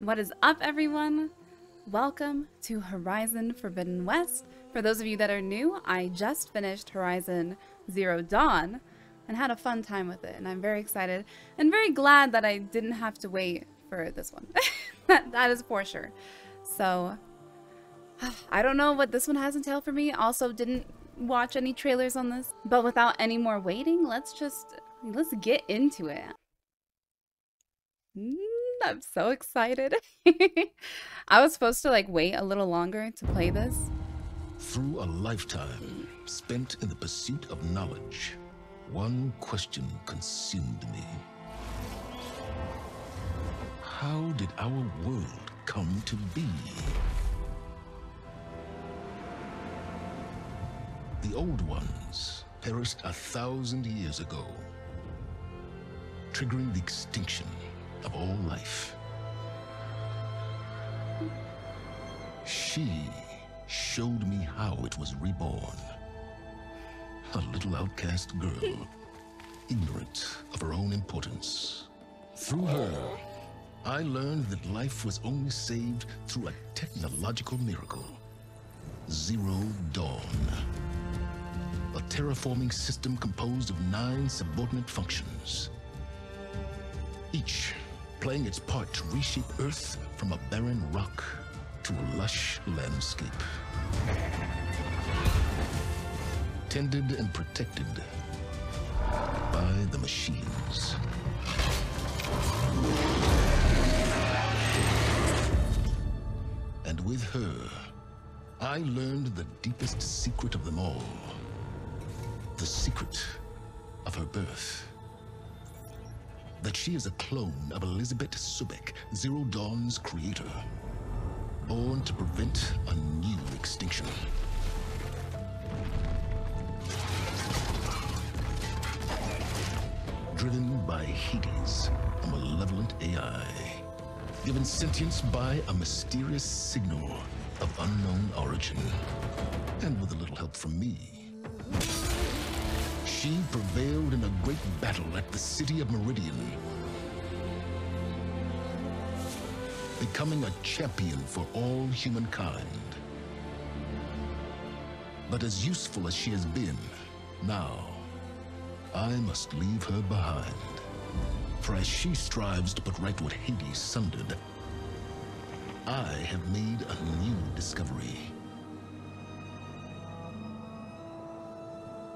What is up, everyone? Welcome to Horizon Forbidden West. For those of you that are new, I just finished Horizon Zero Dawn and had a fun time with it, and I'm very excited and very glad that I didn't have to wait for this one. that is for sure. So I don't know what this one has in tail for me. Also didn't watch any trailers on this, but without any more waiting, let's get into it. I'm so excited. I was supposed to wait a little longer to play this. Through a lifetime spent in the pursuit of knowledge, one question consumed me. How did our world come to be? The old ones perished 1,000 years ago, triggering the extinction of all life. She showed me how it was reborn. A little outcast girl, ignorant of her own importance. Through her, I learned that life was only saved through a technological miracle. Zero Dawn. A terraforming system composed of 9 subordinate functions, each playing its part to reshape Earth from a barren rock to a lush landscape. Tended and protected by the machines. And with her, I learned the deepest secret of them all. The secret of her birth. That she is a clone of Elisabet Sobeck, Zero Dawn's creator, born to prevent a new extinction. Driven by Hades, a malevolent AI, given sentience by a mysterious signal of unknown origin, and with a little help from me, she prevailed in a great battle at the city of Meridian, becoming a champion for all humankind. But as useful as she has been, now I must leave her behind. For as she strives to put right what Hades sundered, I have made a new discovery.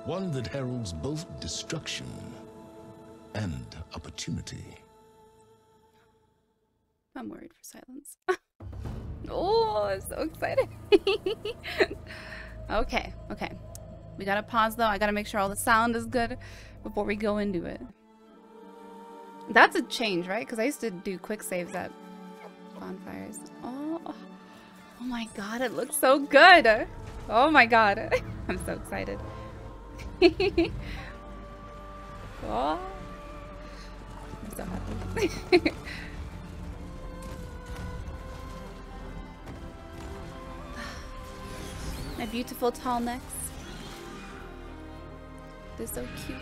One that heralds both destruction and opportunity. I'm worried for silence. Oh, I'm so excited. Okay. We gotta pause though. I gotta make sure all the sound is good before we go into it. That's a change, right? Because I used to do quick saves at bonfires. Oh my god, it looks so good. Oh my god. I'm so excited. Oh, I'm so happy. My beautiful tall necks. They're so cute.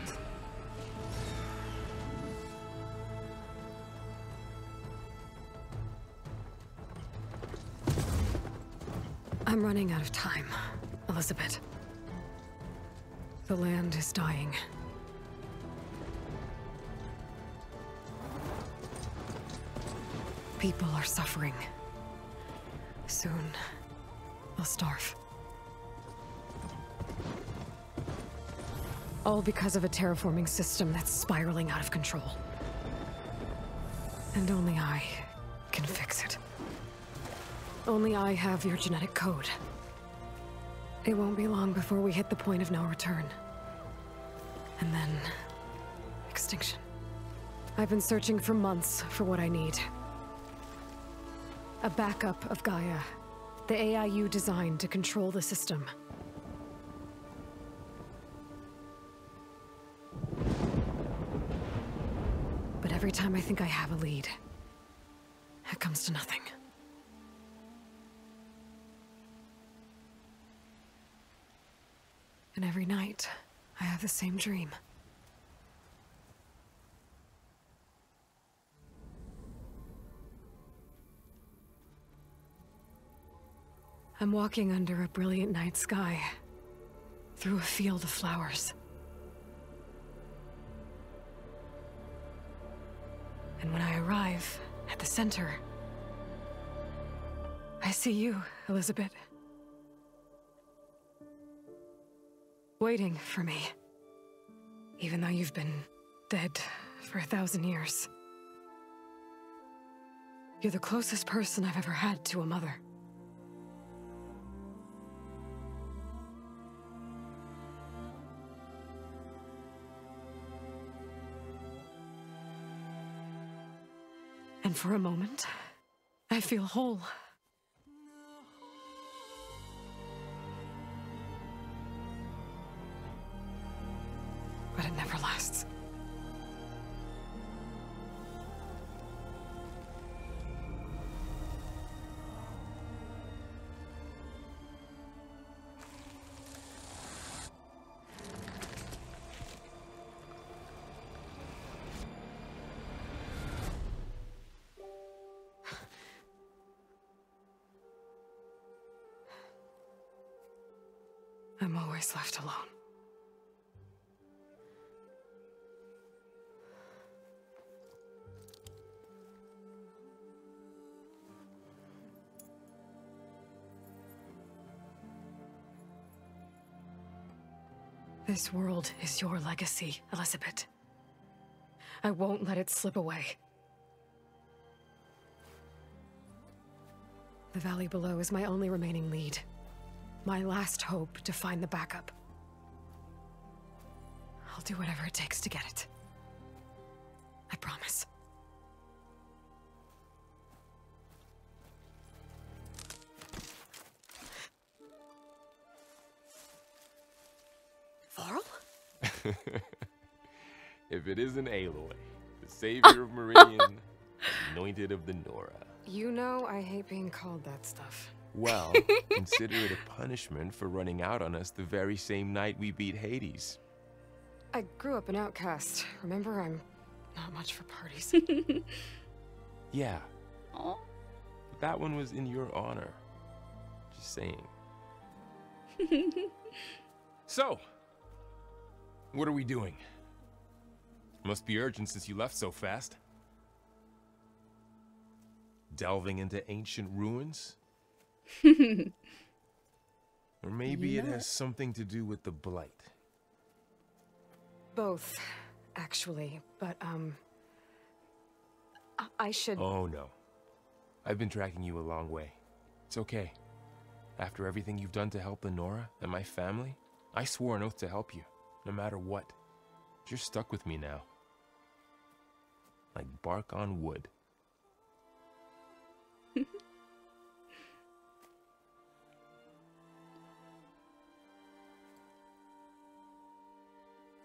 I'm running out of time, Elisabet. The land is dying. People are suffering. Soon, they'll starve. All because of a terraforming system that's spiraling out of control. And only I can fix it. Only I have your genetic code. It won't be long before we hit the point of no return. And then extinction. I've been searching for months for what I need. A backup of Gaia, the AIU designed to control the system. But every time I think I have a lead, it comes to nothing. And every night, I have the same dream. I'm walking under a brilliant night sky, through a field of flowers. And when I arrive at the center, I see you, Elisabet. Waiting for me, even though you've been dead for 1,000 years. You're the closest person I've ever had to a mother. And for a moment, I feel whole. But it never lasts. I'm always left alone. This world is your legacy, Elisabet. I won't let it slip away. The valley below is my only remaining lead. My last hope to find the backup. I'll do whatever it takes to get it. I promise. Varl? If it isn't Aloy, the savior of Meridian, anointed of the Nora. You know I hate being called that stuff. Well, consider it a punishment for running out on us the very same night we beat Hades. I grew up an outcast. Remember, I'm not much for parties. Yeah. Aww. That one was in your honor. Just saying. So, what are we doing? Must be urgent since you left so fast. Delving into ancient ruins? Or maybe it has something to do with the blight. Both, actually, but I should... Oh no, I've been tracking you a long way. It's okay. After everything you've done to help the Nora and my family, I swore an oath to help you, no matter what. You're stuck with me now. Like bark on wood.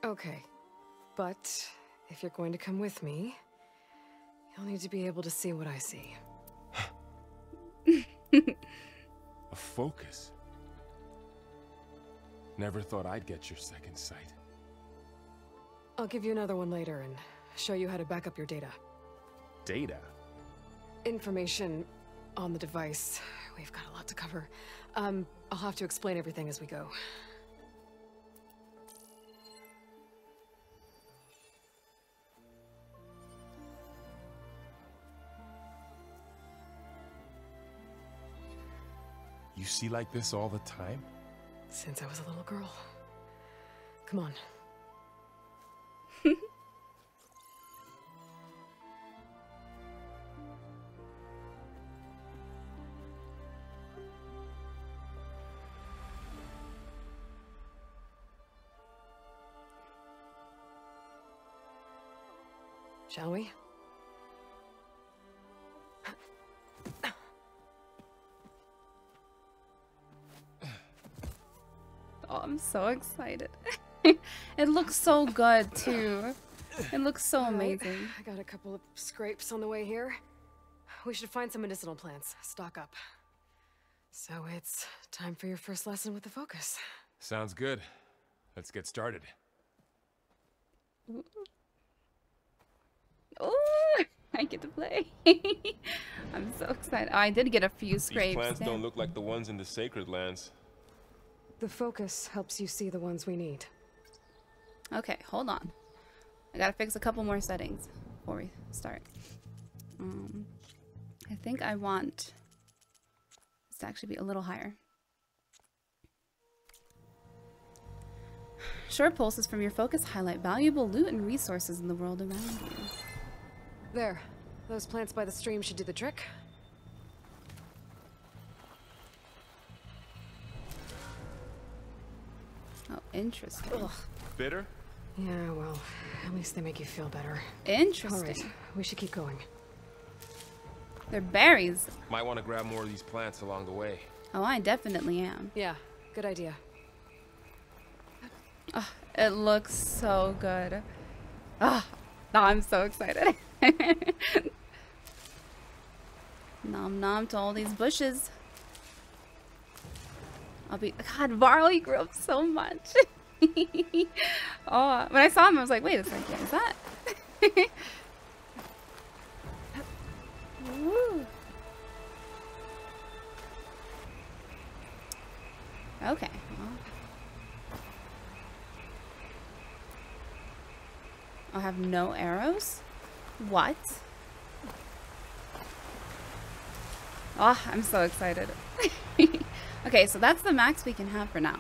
Okay, but if you're going to come with me, you'll need to be able to see what I see. A focus? Never thought I'd get your second sight. I'll give you another one later and show you how to back up your data. Data? Information on the device. We've got a lot to cover. I'll have to explain everything as we go. You see like this all the time? Since I was a little girl. Come on. Shall we? I'm so excited. It looks so good too. It looks so amazing. I got a couple of scrapes on the way here. We should find some medicinal plants. Stock up. So it's time for your first lesson with the focus. Sounds good. Let's get started. Ooh. I get to play. I'm so excited. Oh, I did get a few scrapes. These plants don't look like the ones in the sacred lands. The focus helps you see the ones we need. Okay, hold on. I gotta fix a couple more settings before we start. I think I want this to actually be a little higher. Short pulses from your focus highlight valuable loot and resources in the world around you. There. Those plants by the stream should do the trick. Oh, interesting. Ugh. Bitter? Yeah, well, at least they make you feel better. Interesting. All right, we should keep going. They're berries. Might want to grab more of these plants along the way. Oh, I definitely am. Yeah, good idea. Oh, it looks so good. Oh, no, I'm so excited. Nom nom to all these bushes. I'll be... God, Varl, he grew up so much. Oh, when I saw him, I was like, wait a second, is that... Woo. Okay. Well. I have no arrows? What? Oh, I'm so excited. Okay, so that's the max we can have for now.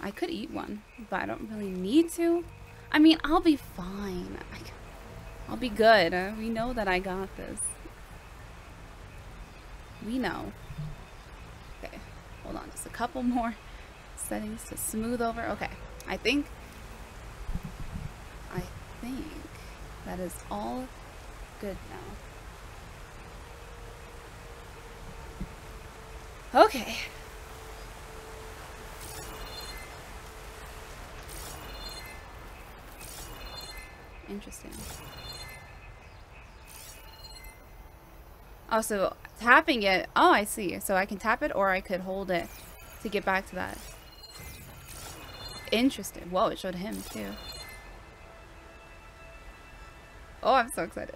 I could eat one, but I don't really need to. I mean, I'll be fine. I'll be good. We know that I got this. We know. Okay, hold on. Just a couple more settings to smooth over. Okay, I think that is all good now. Okay. Interesting. Also, tapping it. Oh, I see. So I can tap it or I could hold it to get back to that. Interesting. Whoa, it showed him too. Oh, I'm so excited.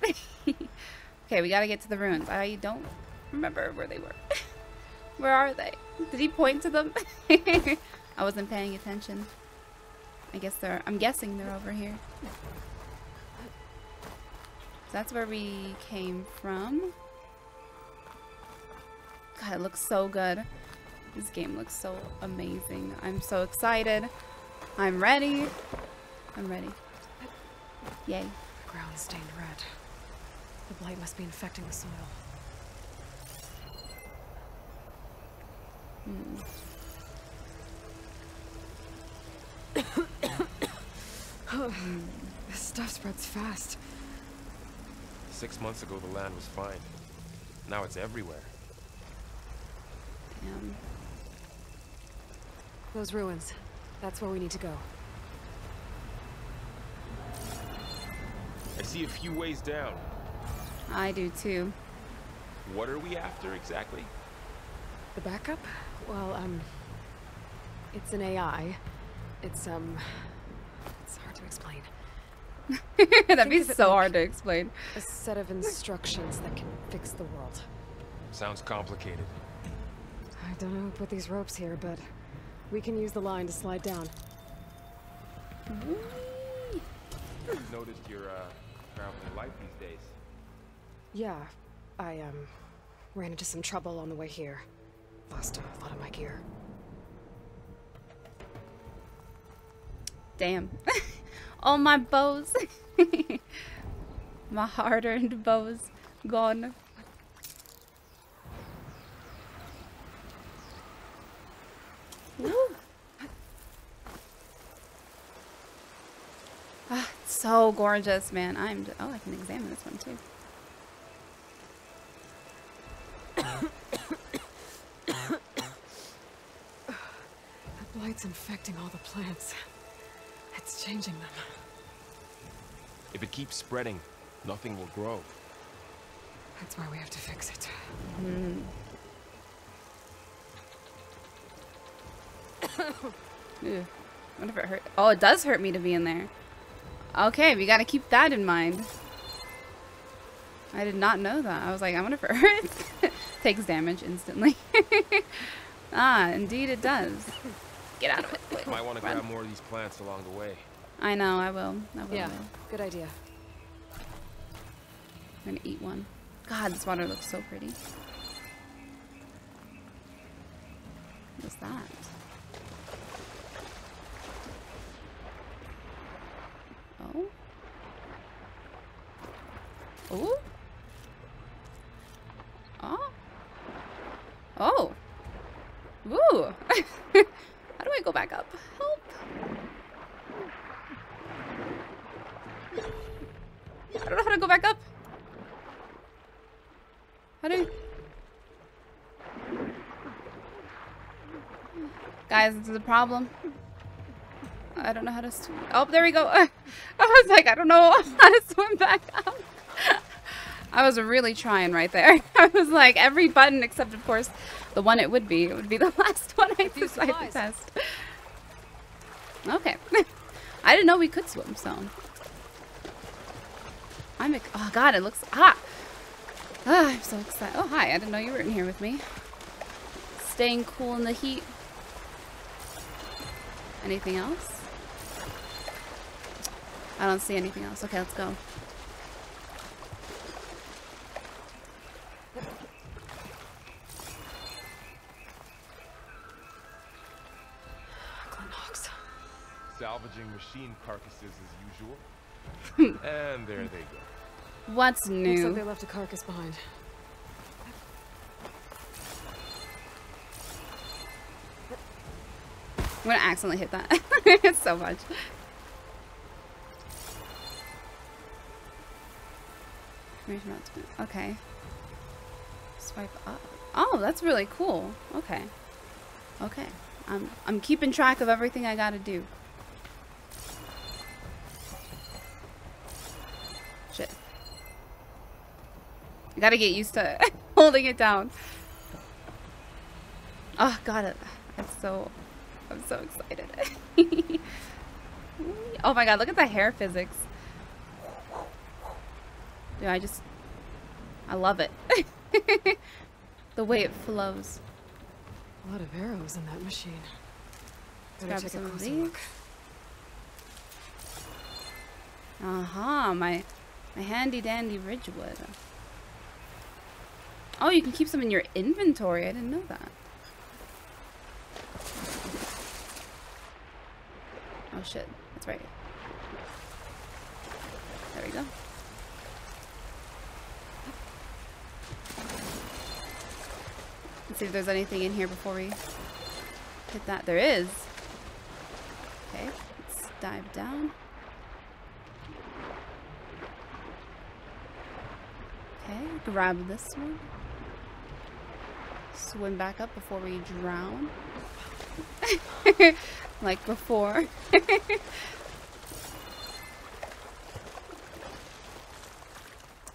Okay, we gotta get to the ruins. I don't remember where they were. Where are they? Did he point to them? I wasn't paying attention. I guess they're... I'm guessing they're over here. That's where we came from. God, it looks so good. This game looks so amazing. I'm so excited. I'm ready. I'm ready. Yay. Ground stained red. The blight must be infecting the soil. This stuff spreads fast. 6 months ago, the land was fine. Now it's everywhere. Damn. Those ruins. That's where we need to go. I see a few ways down. I do too. What are we after exactly? The backup? Well, it's an AI. It's hard to explain. That'd be so hard to explain. A set of instructions that can fix the world. Sounds complicated. I don't know who put these ropes here, but we can use the line to slide down. I've noticed you're traveling light these days. Yeah, I ran into some trouble on the way here. Lost a lot of my gear. Damn. All my bows. My hard-earned bows gone. Woo. Ah, it's so gorgeous, man. Oh, I can examine this one too. That blight's infecting all the plants. It's changing them. If it keeps spreading, nothing will grow. That's why we have to fix it. Ew. What if it hurt? Oh, it does hurt me to be in there. Okay, we gotta keep that in mind. I did not know that. I was like, I wonder if it hurts. Takes damage instantly. Ah, indeed it does. Get out of it. Quick. I want to grab more of these plants along the way. I know, I will. Yeah, good idea. I'm gonna eat one. God, this water looks so pretty. What's that? Oh. Oh. Oh. Oh. Ooh. How do I go back up? Help. I don't know how to go back up. How do you... Guys, this is a problem. I don't know how to swim. Oh, there we go. I was like, I don't know how to swim back up. I was really trying right there. I was like, every button except, of course, the one it would be. It would be the last one I decided to test. Okay. I didn't know we could swim, so. Oh, God, it looks hot. Ah, I'm so excited. Oh, hi. I didn't know you were in here with me. Staying cool in the heat. Anything else? I don't see anything else. Okay, let's go. Salvaging machine carcasses as usual. And there they go. What's new? Looks like they left a carcass behind. I'm gonna accidentally hit that. It's so much. Okay. Swipe up. Oh, that's really cool. Okay. Okay. I'm keeping track of everything I gotta do. Shit. I gotta get used to holding it down. Oh, got it. That's so... I'm so excited. Oh my god, look at the hair physics. Dude, I love it. The way it flows. A lot of arrows in that machine. Let's grab some of these. Aha, my handy dandy Ridgewood. Oh, you can keep some in your inventory. I didn't know that. Oh shit, that's right. There we go. Let's see if there's anything in here before we hit that. There is. Okay, let's dive down. Okay, grab this one. Swim back up before we drown. Like before. I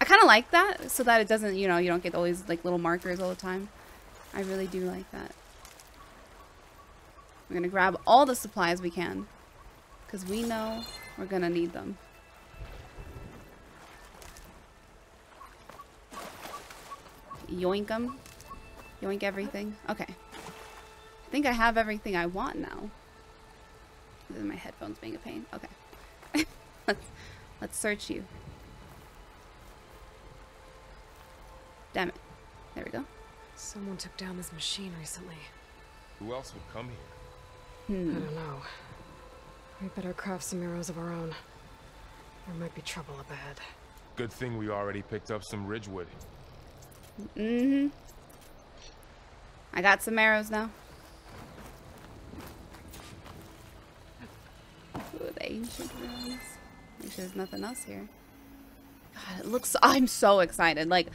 kind of like that so that it doesn't, you know, you don't get all these like little markers all the time. I really do like that. We're gonna grab all the supplies we can because we know we're gonna need them. Yoink them. Yoink everything. Okay. I think I have everything I want now. This is my headphones being a pain. Okay. Let's search you. Damn it. There we go. Someone took down this machine recently. Who else would come here? I don't know. We better craft some arrows of our own. There might be trouble up ahead. Good thing we already picked up some Ridgewood. Mm-hmm. I got some arrows now. Ooh, the ancient ruins. Make sure there's nothing else here. God, it looks... I'm so excited. Like,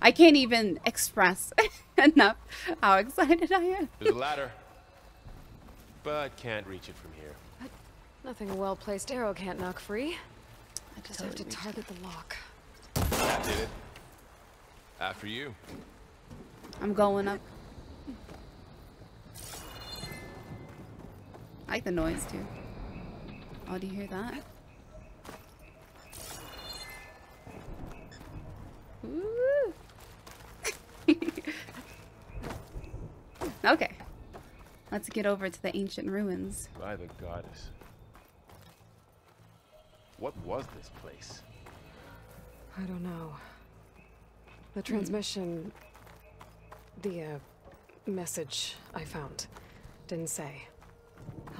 I can't even express enough how excited I am. There's a ladder. But can't reach it from here. Nothing a well-placed arrow can't knock free. I just totally have to target the lock. That did it. After you. I'm going up. I like the noise, too. Oh, do you hear that? Ooh, Okay. Let's get over to the ancient ruins. By the goddess. What was this place? I don't know. The transmission... the, message I found didn't say.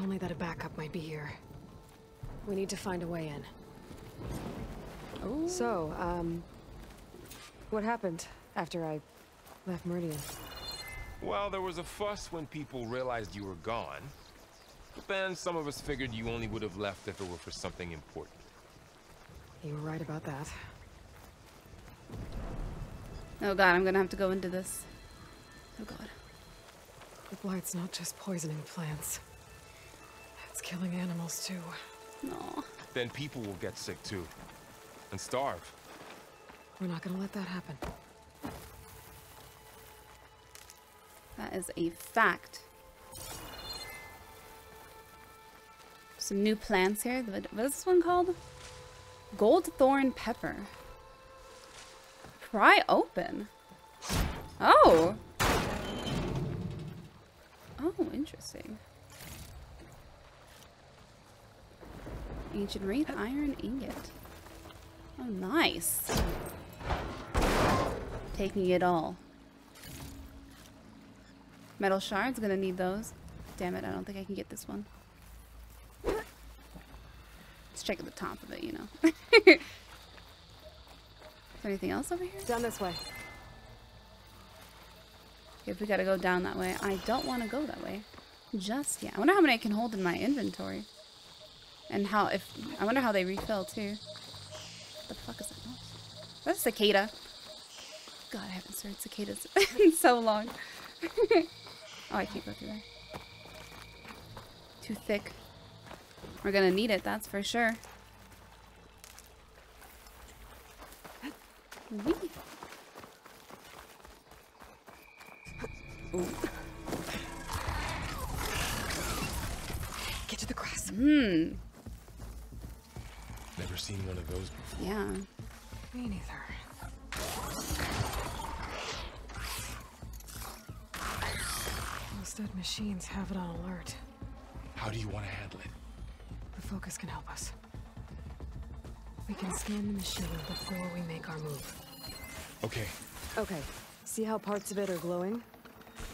Only that a backup might be here. We need to find a way in. Ooh. So, what happened after I left Meridian? Well, there was a fuss when people realized you were gone. But then some of us figured you only would have left if it were for something important. You were right about that. Oh god, I'm gonna have to go into this. Oh god. The blight's not just poisoning plants. It's killing animals too. No. Then people will get sick too. And starve. We're not gonna let that happen. That is a fact. Some new plants here. What is this one called? Gold thorn pepper. Pry open. Oh! Oh, interesting. Ancient wreath, iron ingot. Oh, nice. Taking it all. Metal shards, gonna need those. Damn it, I don't think I can get this one. Let's check at the top of it, you know. Is there anything else over here? Down this way. If we gotta go down that way. I don't wanna go that way. Just yet. I wonder how many I can hold in my inventory. And how if I wonder how they refill too. What the fuck is that noise? That's a cicada. God, I haven't heard cicadas in so long. Oh, I can't go through there. Too thick. We're gonna need it, that's for sure. Wee. Ooh. Get to the grass. Hmm. Never seen one of those before. Yeah. Me neither. Those dead machines have it on alert. How do you want to handle it? The focus can help us. We can scan the machine before we make our move. Okay. Okay. See how parts of it are glowing?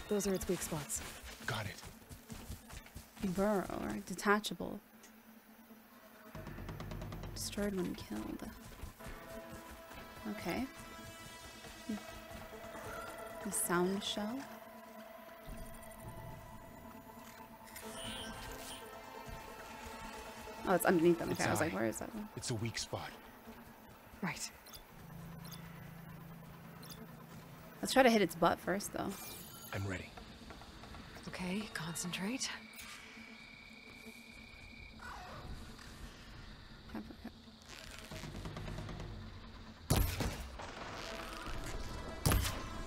Those are its weak spots. Got it. Burrower. Detachable. Destroyed when killed. Okay. The sound shell. Oh, it's underneath them. Okay, I was like, where is that one? It's a weak spot. Right. Let's try to hit its butt first, though. I'm ready. Okay, concentrate.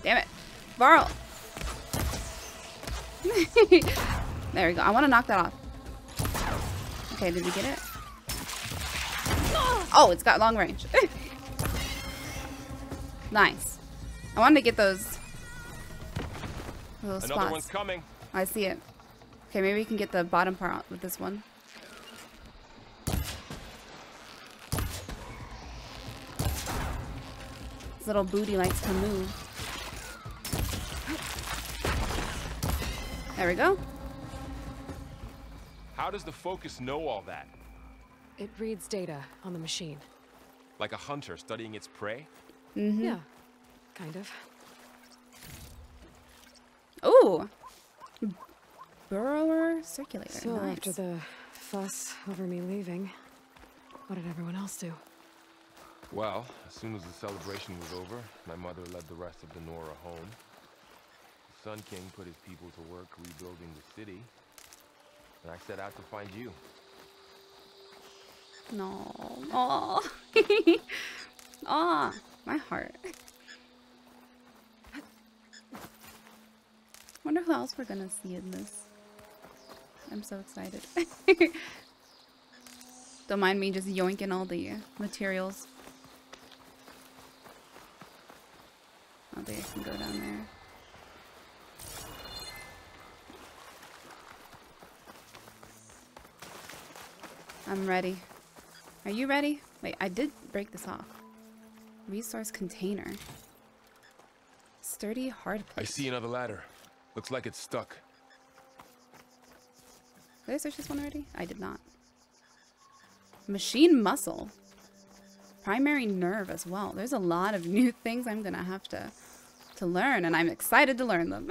Damn it. Varl! There we go. I want to knock that off. Okay, did we get it? Oh, it's got long range. Nice. I wanted to get those little spots. Another one's coming. I see it. Okay, maybe we can get the bottom part with this one. This little booty likes to move. There we go. How does the focus know all that? It reads data on the machine. Like a hunter studying its prey? Mm-hmm. Yeah, kind of. Ooh! Burrower circulator. So nice. After the fuss over me leaving, what did everyone else do? Well, as soon as the celebration was over, my mother led the rest of the Nora home. The Sun King put his people to work rebuilding the city. And I set out to find you. No. Oh. Oh, my heart. Wonder who else we're gonna see in this. I'm so excited. Don't mind me just yoinking all the materials. I don't think I can go down there. I'm ready. Are you ready? Wait, I did break this off. Resource container. Sturdy hard plate. I see another ladder. Looks like it's stuck. Did I search this one already? I did not. Machine muscle. Primary nerve as well. There's a lot of new things I'm gonna have to learn, and I'm excited to learn them.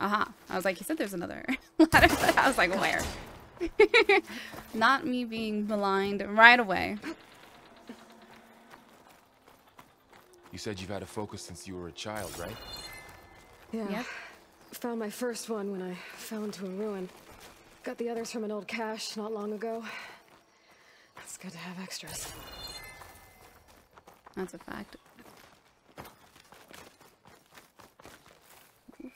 Aha. I was like, he said there's another ladder, but I was like, where? Not me being blind right away. You said you've had a focus since you were a child, right? Yeah. Yep. Found my first one when I fell into a ruin. Got the others from an old cache not long ago. It's good to have extras. That's a fact. Oof.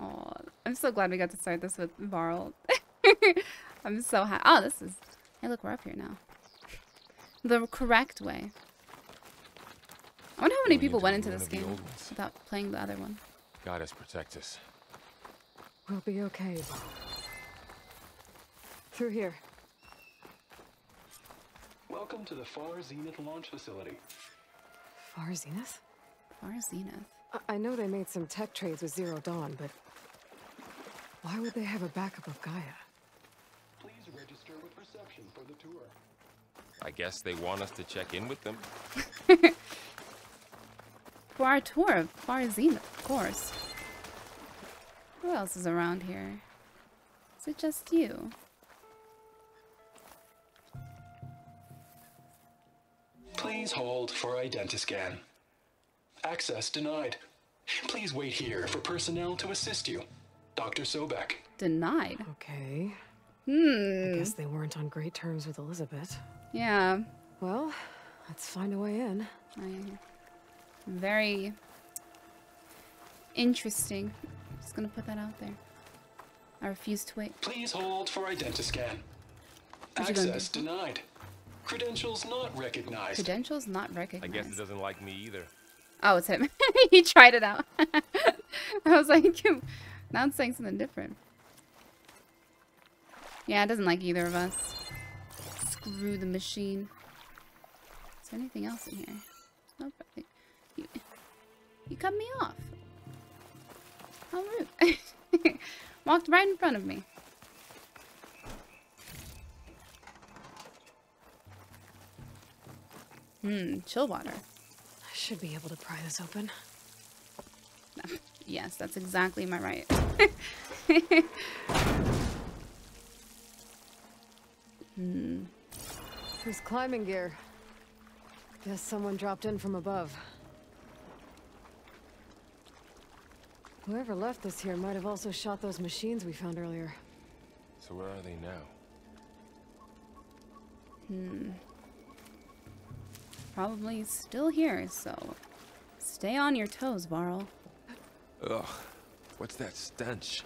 Oh, I'm so glad we got to start this with Varl. I'm so happy. Oh, this is... Hey, look, we're up here now. The correct way. I wonder how many people went into this game without playing the other one. Goddess protect us. We'll be okay. Through here. Welcome to the Far Zenith launch facility. Far Zenith? Far Zenith. I know they made some tech trades with Zero Dawn, but why would they have a backup of Gaia? Please register with reception for the tour. I guess they want us to check in with them. For our tour of Far Zenith, of course. Who else is around here? Is it just you? Please hold for identiscan. Access denied. Please wait here for personnel to assist you. Dr. Sobeck. Denied? Okay. Hmm. I guess they weren't on great terms with Elisabet. Yeah. Well, let's find a way in. Very interesting. I'm just gonna put that out there. I refuse to wait. Please hold for identiscan. Access denied. Credentials not recognized. Credentials not recognized. I guess it doesn't like me either. Oh, it's him. He tried it out. I was like, now it's saying something different. Yeah, it doesn't like either of us. Screw the machine. Is there anything else in here? Nope, I think. You cut me off. How rude. Walked right in front of me. Chill water. I should be able to pry this open. Yes, that's exactly my right. There's climbing gear. Guess someone dropped in from above. Whoever left this here might have also shot those machines we found earlier. So where are they now? Probably still here, so stay on your toes, Varl. Ugh. What's that stench?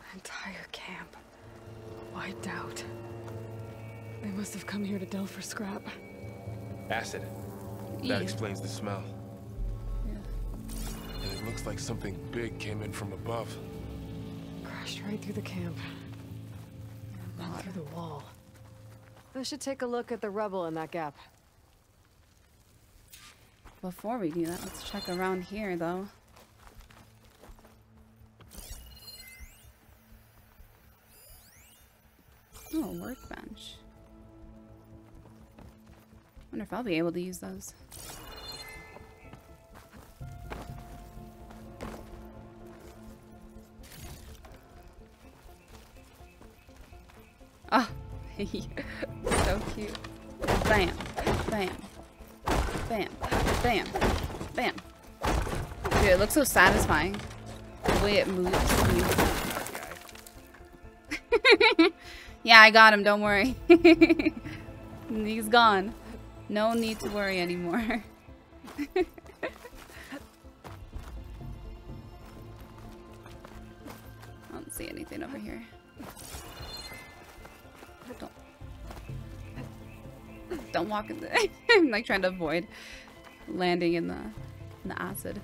An entire camp. Wiped out. They must have come here to delve for scrap. Acid. That explains the smell. It looks like something big came in from above. Crashed right through the camp. And through the wall. I should take a look at the rubble in that gap. Before we do that, let's check around here, though. Oh, a workbench. Wonder if I'll be able to use those. Oh, so cute. Bam, bam, bam, bam, bam. Dude, it looks so satisfying. The way it moves. Yeah, I got him, don't worry. He's gone. No need to worry anymore. I don't see anything over here. Don't walk in the... I'm like trying to avoid landing in the acid.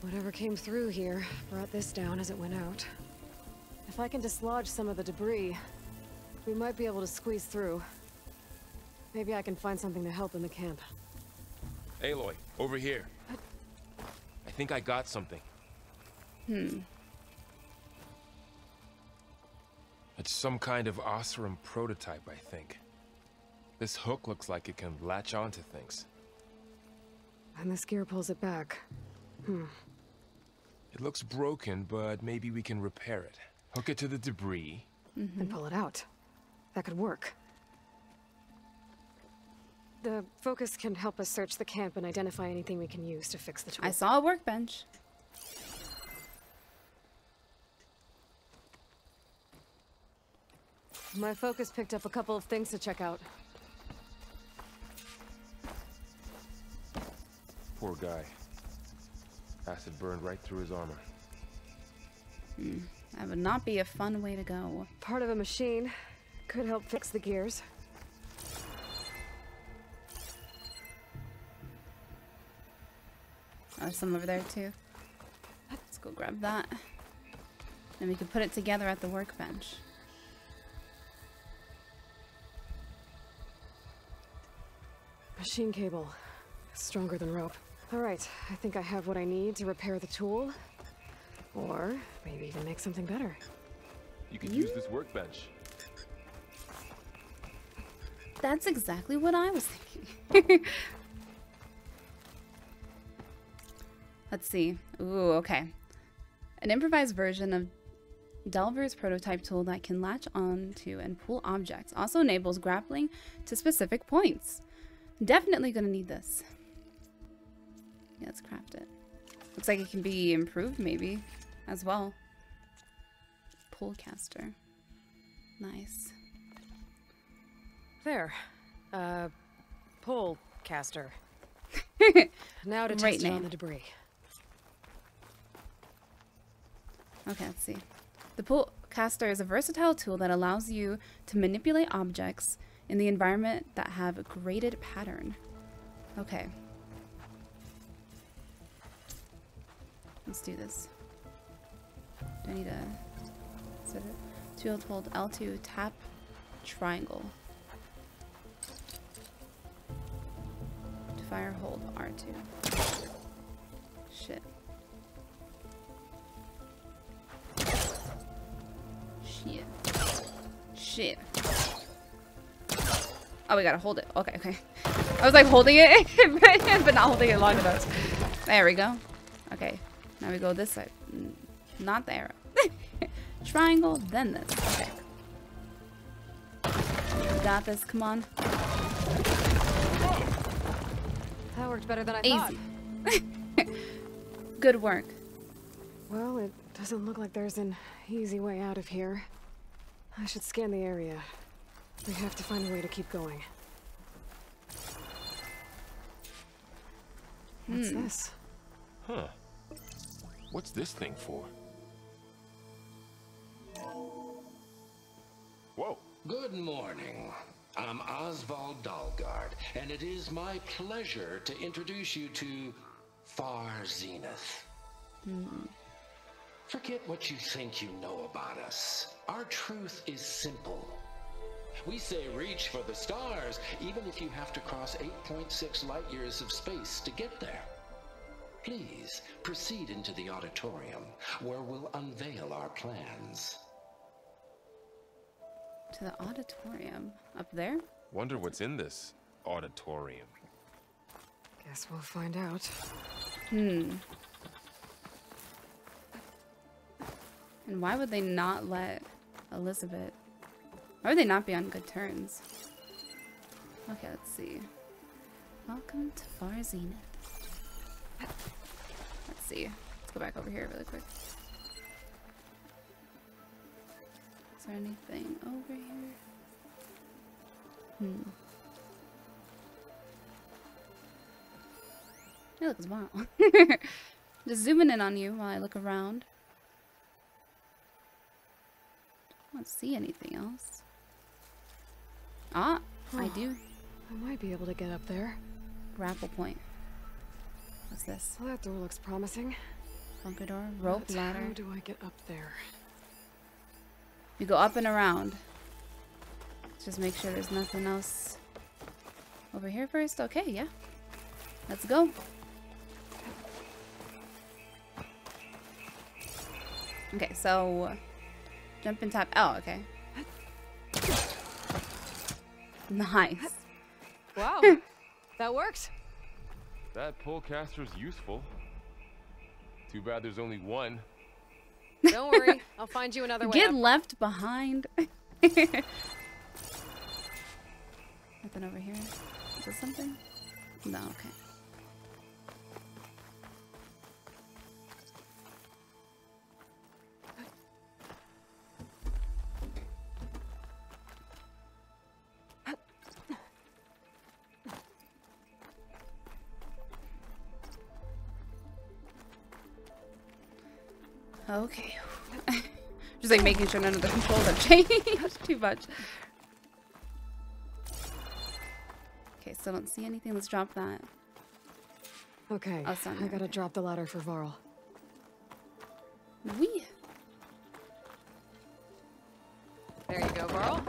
Whatever came through here brought this down as it went out. If I can dislodge some of the debris, we might be able to squeeze through. Maybe I can find something to help in the camp. Aloy, over here. What? I think I got something. It's some kind of Osram prototype, I think. This hook looks like it can latch onto things. And this gear pulls it back. It looks broken, but maybe we can repair it. Hook it to the debris. And pull it out. That could work. The focus can help us search the camp and identify anything we can use to fix the tool. I saw a workbench. My focus picked up a couple of things to check out. Poor guy. Acid burned right through his armor. That would not be a fun way to go. Part of a machine could help fix the gears. Oh, there's some over there too. Let's go grab that. And we can put it together at the workbench. Machine cable. Stronger than rope. Alright, I think I have what I need to repair the tool. Or maybe even make something better. You could use this workbench. That's exactly what I was thinking. Let's see. Ooh, okay. An improvised version of Delver's prototype tool that can latch onto and pull objects. Also enables grappling to specific points. Definitely gonna need this. Yeah, let's craft it. Looks like it can be improved, maybe, as well. Pull caster. Nice. There. Pull caster. Now to test on the debris. Okay, let's see. The pull caster is a versatile tool that allows you to manipulate objects in the environment that have a graded pattern. Okay. Let's do this. Do I need a set it? Tool to hold L2, tap triangle. To fire, hold R2. Shit. Shit. Shit. Oh, we gotta hold it. Okay, okay. I was like holding it, but not holding it long enough. There we go. Okay. Now we go this side. Not the arrow. Triangle, then this. Okay. We got this, come on. That worked better than I thought. Easy. Good work. Well, it doesn't look like there's an easy way out of here. I should scan the area. We have to find a way to keep going. What's this? Huh. What's this thing for? Whoa. Good morning. I'm Oswald Dahlgard, and it is my pleasure to introduce you to Far Zenith. Forget what you think you know about us. Our truth is simple. We say reach for the stars, even if you have to cross 8.6 light years of space to get there. Please, proceed into the auditorium, where we'll unveil our plans. To the auditorium? Up there? Wonder what's in this auditorium. Guess we'll find out. And why would they not let Elisabet... Why would they not be on good terms? Okay, let's see. Welcome to Far Zenith. Let's see. Let's go back over here really quick. Is there anything over here? It looks wild. Just zooming in on you while I look around. I don't see anything else. Ah, I do. I might be able to get up there. Grapple point. What's this? Well, that door looks promising. Bunker door, rope, ladder. How do I get up there? You go up and around. Just make sure there's nothing else over here first. Okay, yeah. Let's go. Okay, so jump and tap. Oh, okay. Nice. Wow, that works. That pole caster's useful. Too bad there's only one. Don't worry, I'll find you another way. Get left behind. Nothing over here. Is this something? No, okay. Okay. Just like making sure none of the controls have changed too much. Okay, still don't see anything. Let's drop that. Okay. Oh, I gotta drop the ladder for Varl. Wee. There you go, Varl.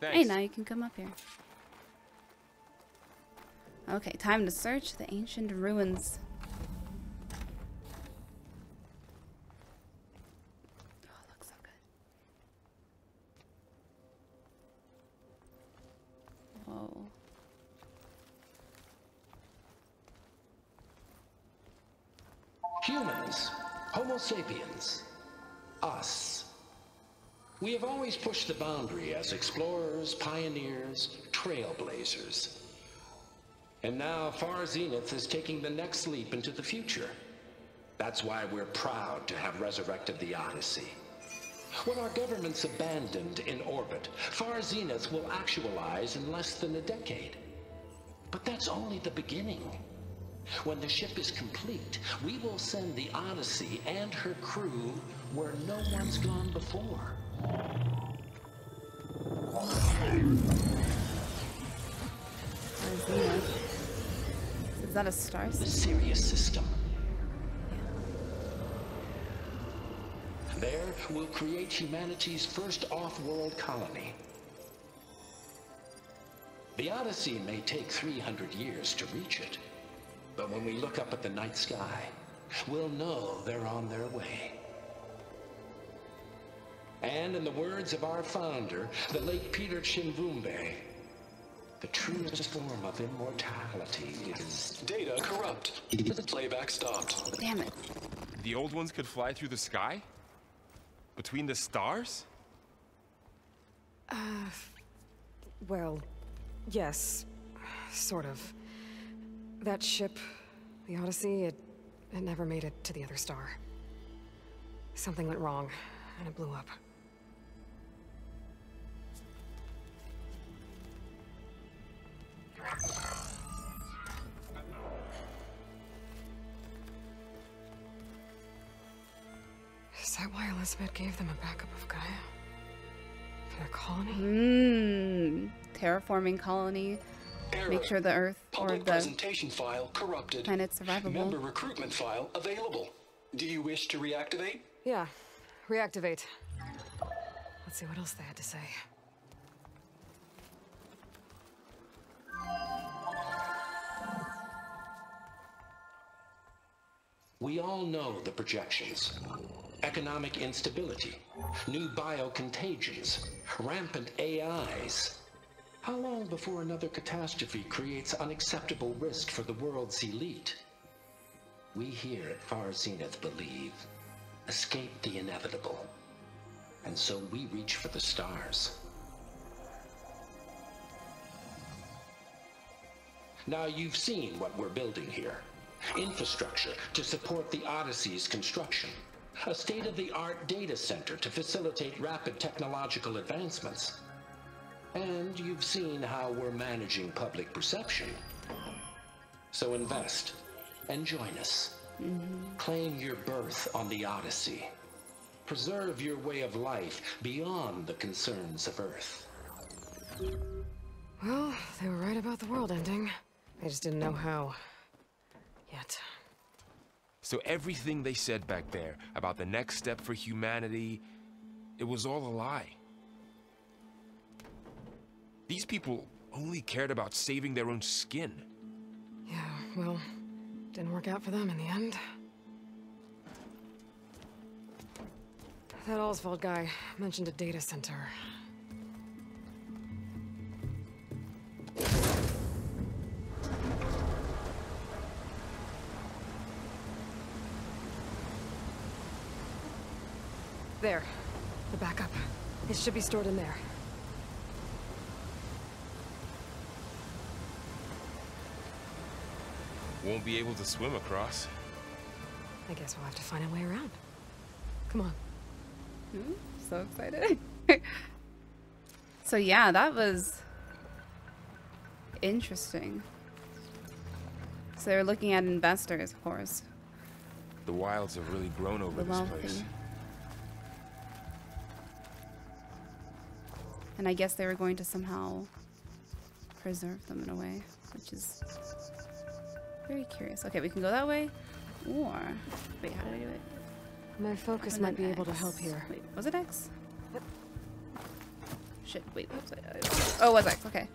Thanks. Hey, now you can come up here. Okay, time to search the ancient ruins. Sapiens, us. We have always pushed the boundary as explorers, pioneers, trailblazers. And now Far Zenith is taking the next leap into the future. That's why we're proud to have resurrected the Odyssey. What our governments abandoned in orbit, Far Zenith will actualize in less than a decade. But that's only the beginning. When the ship is complete, we will send the Odyssey and her crew where no one's gone before. Is that a star system? The Sirius system. Yeah. There, we'll create humanity's first off-world colony. The Odyssey may take 300 years to reach it. But when we look up at the night sky, we'll know they're on their way. And in the words of our founder, the late Peter Chinvumbe, the truest form of immortality is... Data corrupt. Playback stopped. Damn it. The old ones could fly through the sky? Between the stars? Well, yes. Sort of. That ship, the Odyssey, it never made it to the other star. Something went wrong, and it blew up. Is that why Elisabet gave them a backup of Gaia? For their colony? Terraforming colony. Error. Make sure the Earth or the presentation file corrupted. Planet's survivable. Member recruitment file available. Do you wish to reactivate? Yeah, reactivate. Let's see what else they had to say. We all know the projections. Economic instability, new biocontagions, rampant AIs. How long before another catastrophe creates unacceptable risk for the world's elite? We here at Far Zenith believe, escape the inevitable. And so we reach for the stars. Now you've seen what we're building here. Infrastructure to support the Odyssey's construction. A state-of-the-art data center to facilitate rapid technological advancements. And you've seen how we're managing public perception. So invest and join us. Claim your berth on the Odyssey. Preserve your way of life beyond the concerns of Earth. Well, they were right about the world ending. I just didn't know how. Yet. So everything they said back there about the next step for humanity, it was all a lie. These people only cared about saving their own skin. Yeah, well, didn't work out for them in the end. That Oswald guy mentioned a data center. There. The backup. It should be stored in there. Won't be able to swim across. I guess we'll have to find a way around. Come on. I'm so excited. So yeah, that was interesting. So they were looking at investors, of course. The wilds have really grown over this place. And I guess they were going to somehow preserve them in a way, which is very curious. Okay, we can go that way, or wait, how do I do it? My focus might be able to help here. Wait, was it X? What? Shit, wait, what was it? Oh, it was X, okay.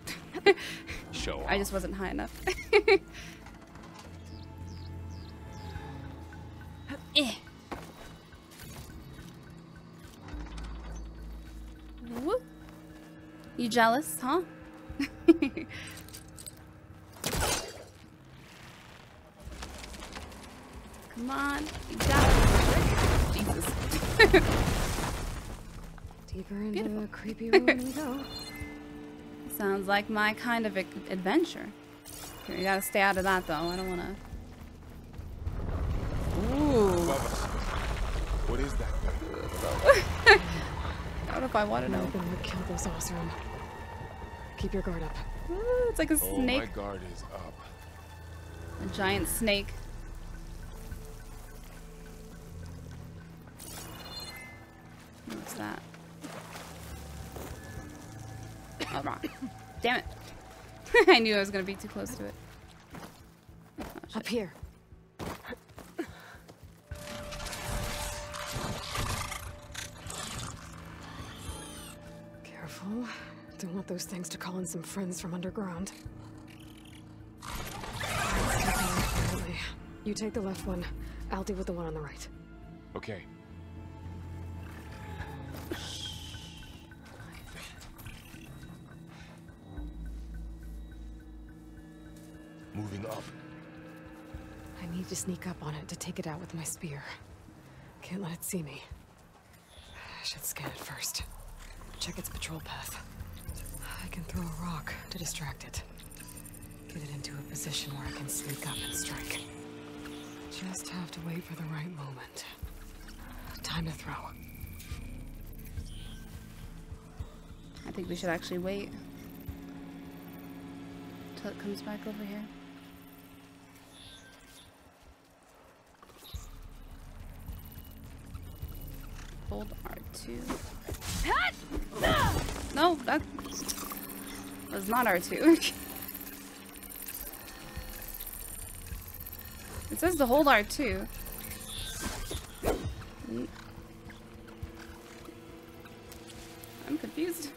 Show off. I just wasn't high enough. Whoop. You jealous, huh? Come on, you got it. Jesus. Deeper into the creepy room we go. Sounds like my kind of adventure. Here, you gotta stay out of that though. I don't wanna. Ooh. What is that thing? I don't know if I want to know. Kill this awesome. Keep your guard up. Ooh, it's like a snake. My guard is up. A giant snake. What's that? Oh, wrong. Damn it. I knew I was going to be too close to it. Oh, up here. Careful. Don't want those things to call in some friends from underground. You take the left one. I'll deal with the one on the right. Okay. Moving up. I need to sneak up on it to take it out with my spear. Can't let it see me. I should scan it first. Check its patrol path. I can throw a rock to distract it. Get it into a position where I can sneak up and strike. Just have to wait for the right moment. Time to throw. I think we should actually wait till it comes back over here. Hold R2. No, that was not R2. It says to hold R2. I'm confused.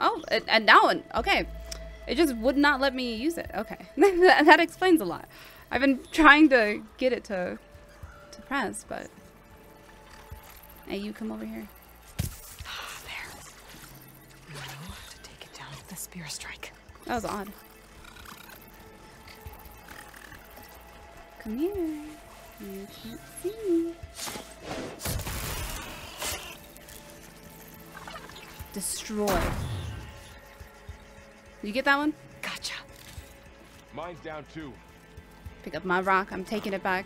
Oh, and now, okay. It just would not let me use it. Okay. That explains a lot. I've been trying to get it to press, but... Hey, you come over here. Ah, there. No, to take it down with the spear strike. That was odd. Come here. You can't see me. Destroy. You get that one? Gotcha. Mine's down too. Pick up my rock. I'm taking it back.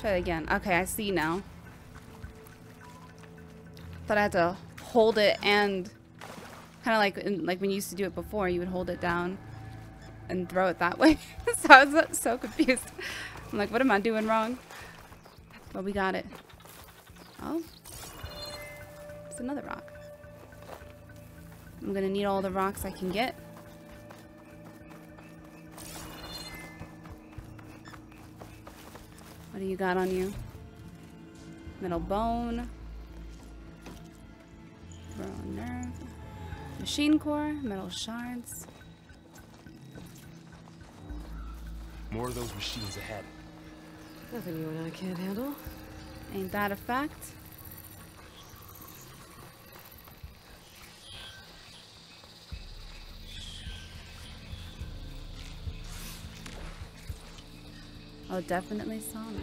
Try it again. Okay, I see now. Thought I had to hold it and kind of like when you used to do it before, you would hold it down and throw it that way. So I was so confused. I'm like, what am I doing wrong? But we got it. Oh. It's another rock. I'm gonna need all the rocks I can get. What do you got on you? Metal bone. Burrow nerve. Machine core. Metal shards. More of those machines ahead. Nothing you and I can't handle. Ain't that a fact? Oh, definitely saw me.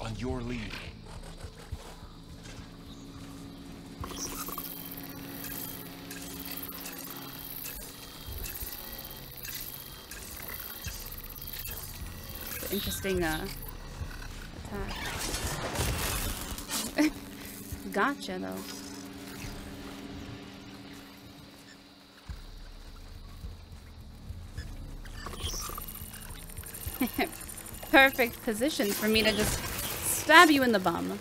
On your lead. Interesting attack. Gotcha though. Perfect position for me to just stab you in the bum.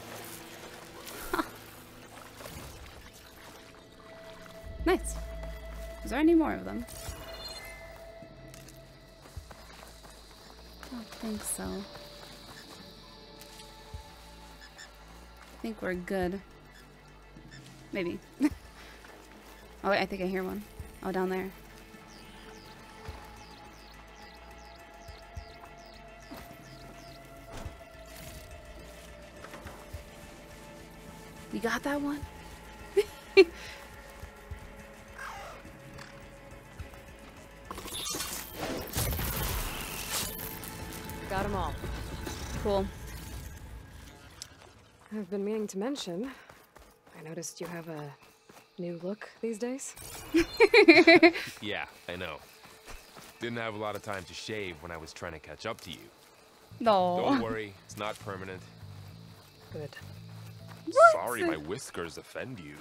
Nice. Is there any more of them? I think so. I think we're good. Maybe. Oh, wait, I think I hear one. Oh, down there. You got that one? Got them all. Cool. I've been meaning to mention, I noticed you have a new look these days. Yeah, I know. Didn't have a lot of time to shave when I was trying to catch up to you. No. Don't worry, it's not permanent. Good. What? Sorry my whiskers offend you.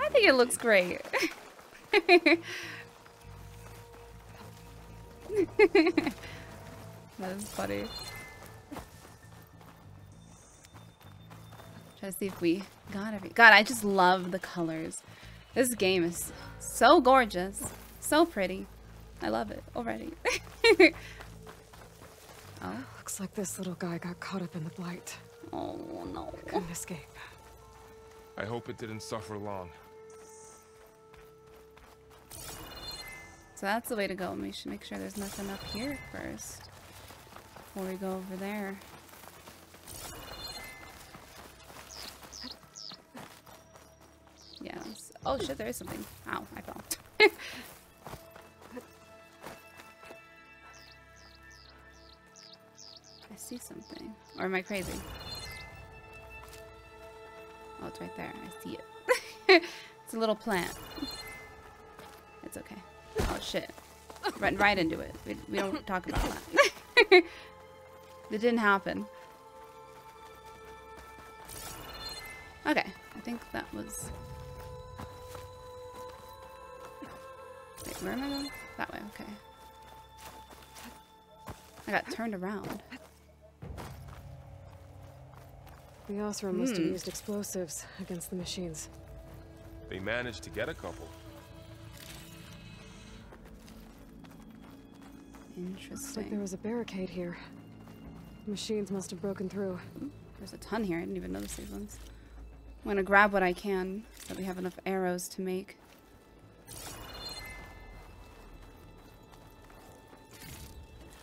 I think it looks great. That is funny. Try to see if we got every. God, I just love the colors. This game is so gorgeous, so pretty. I love it already. Oh, looks like this little guy got caught up in the blight. Oh no! Couldn't escape. I hope it didn't suffer long. So that's the way to go. We should make sure there's nothing up here first. Before we go over there. Yeah. Oh shit, there is something. Ow, I fell. I see something. Or am I crazy? Oh, it's right there. I see it. It's a little plant. It's okay. Oh shit. Run right into it. We don't talk about that. It didn't happen. Okay, I think that was... Wait, where am I going? That way, okay. I got turned around. The Osram must have used explosives against the machines. They managed to get a couple. Interesting. Looks like there was a barricade here. Machines must have broken through. There's a ton here. I didn't even notice these ones. I'm gonna grab what I can so that we have enough arrows to make.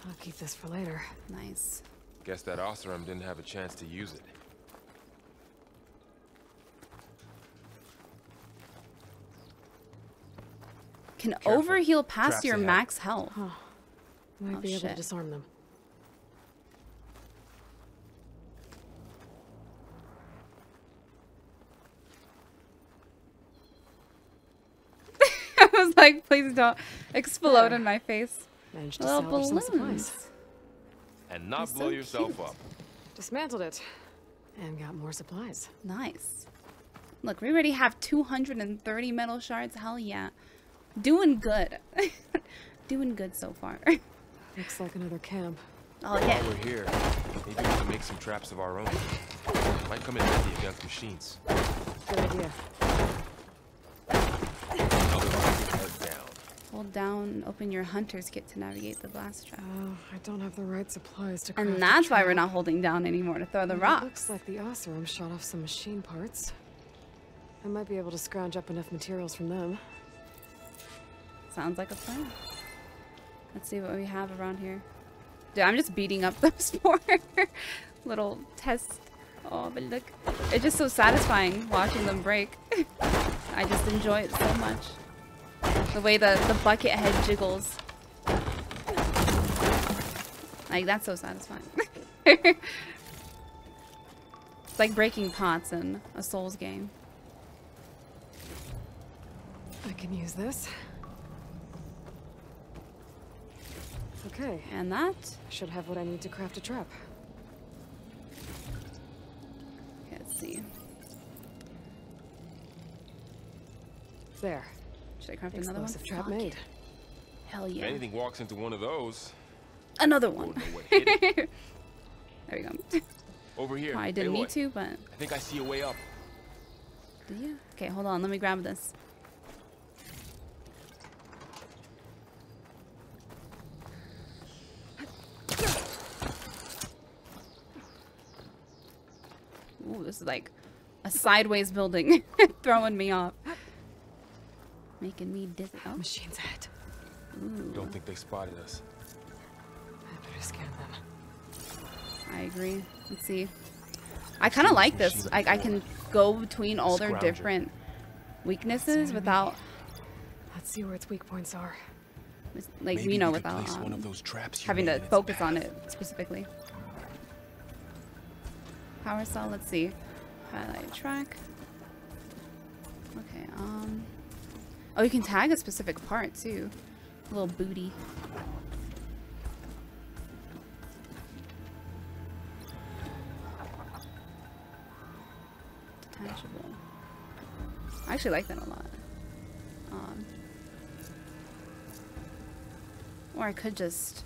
I'll keep this for later. Nice. Guess that Osram didn't have a chance to use it. Can overheal past your max health. Huh. Might be able to disarm them. I was like, please don't explode in my face. Managed to salvage some supplies. And not blow yourself up. Dismantled it and got more supplies. Nice. Look, we already have 230 metal shards. Hell yeah. Doing good. Doing good so far. Looks like another camp. Oh yeah. While we're here, maybe we can make some traps of our own. Might come in handy against machines. Good idea. Hold down, open your hunter's kit to navigate the blast trap. Oh, I don't have the right supplies to craft. And that's why we're not holding down anymore to throw the rocks. Looks like the Osirum shot off some machine parts. I might be able to scrounge up enough materials from them. Sounds like a plan. Let's see what we have around here. Dude, I'm just beating up those poor little tests. Oh, but look. It's just so satisfying watching them break. I just enjoy it so much. The way the bucket head jiggles. Like, that's so satisfying. It's like breaking pots in a Souls game. I can use this. Okay. And that? Should have what I need to craft a trap. Okay, let's see. There. Should I craft another one? Trap made. Hell yeah. If anything walks into one of those. Another one. There we go. Over here. I didn't need to, but. I think I see a way up. Do you? Okay, hold on. Let me grab this. Ooh, this is like a sideways building. Throwing me off. Making me dizzy. Oh. Machines ahead. Ooh. Don't think they spotted us. I better scan them. I agree. Let's see. I kind of like this. I can go between all their different weaknesses without. Let's see where its weak points are. Like you know, without having to focus on it specifically. Power cell. Let's see. Highlight track. Okay. Oh, you can tag a specific part, too. A little booty. Detachable. I actually like that a lot. Or I could just...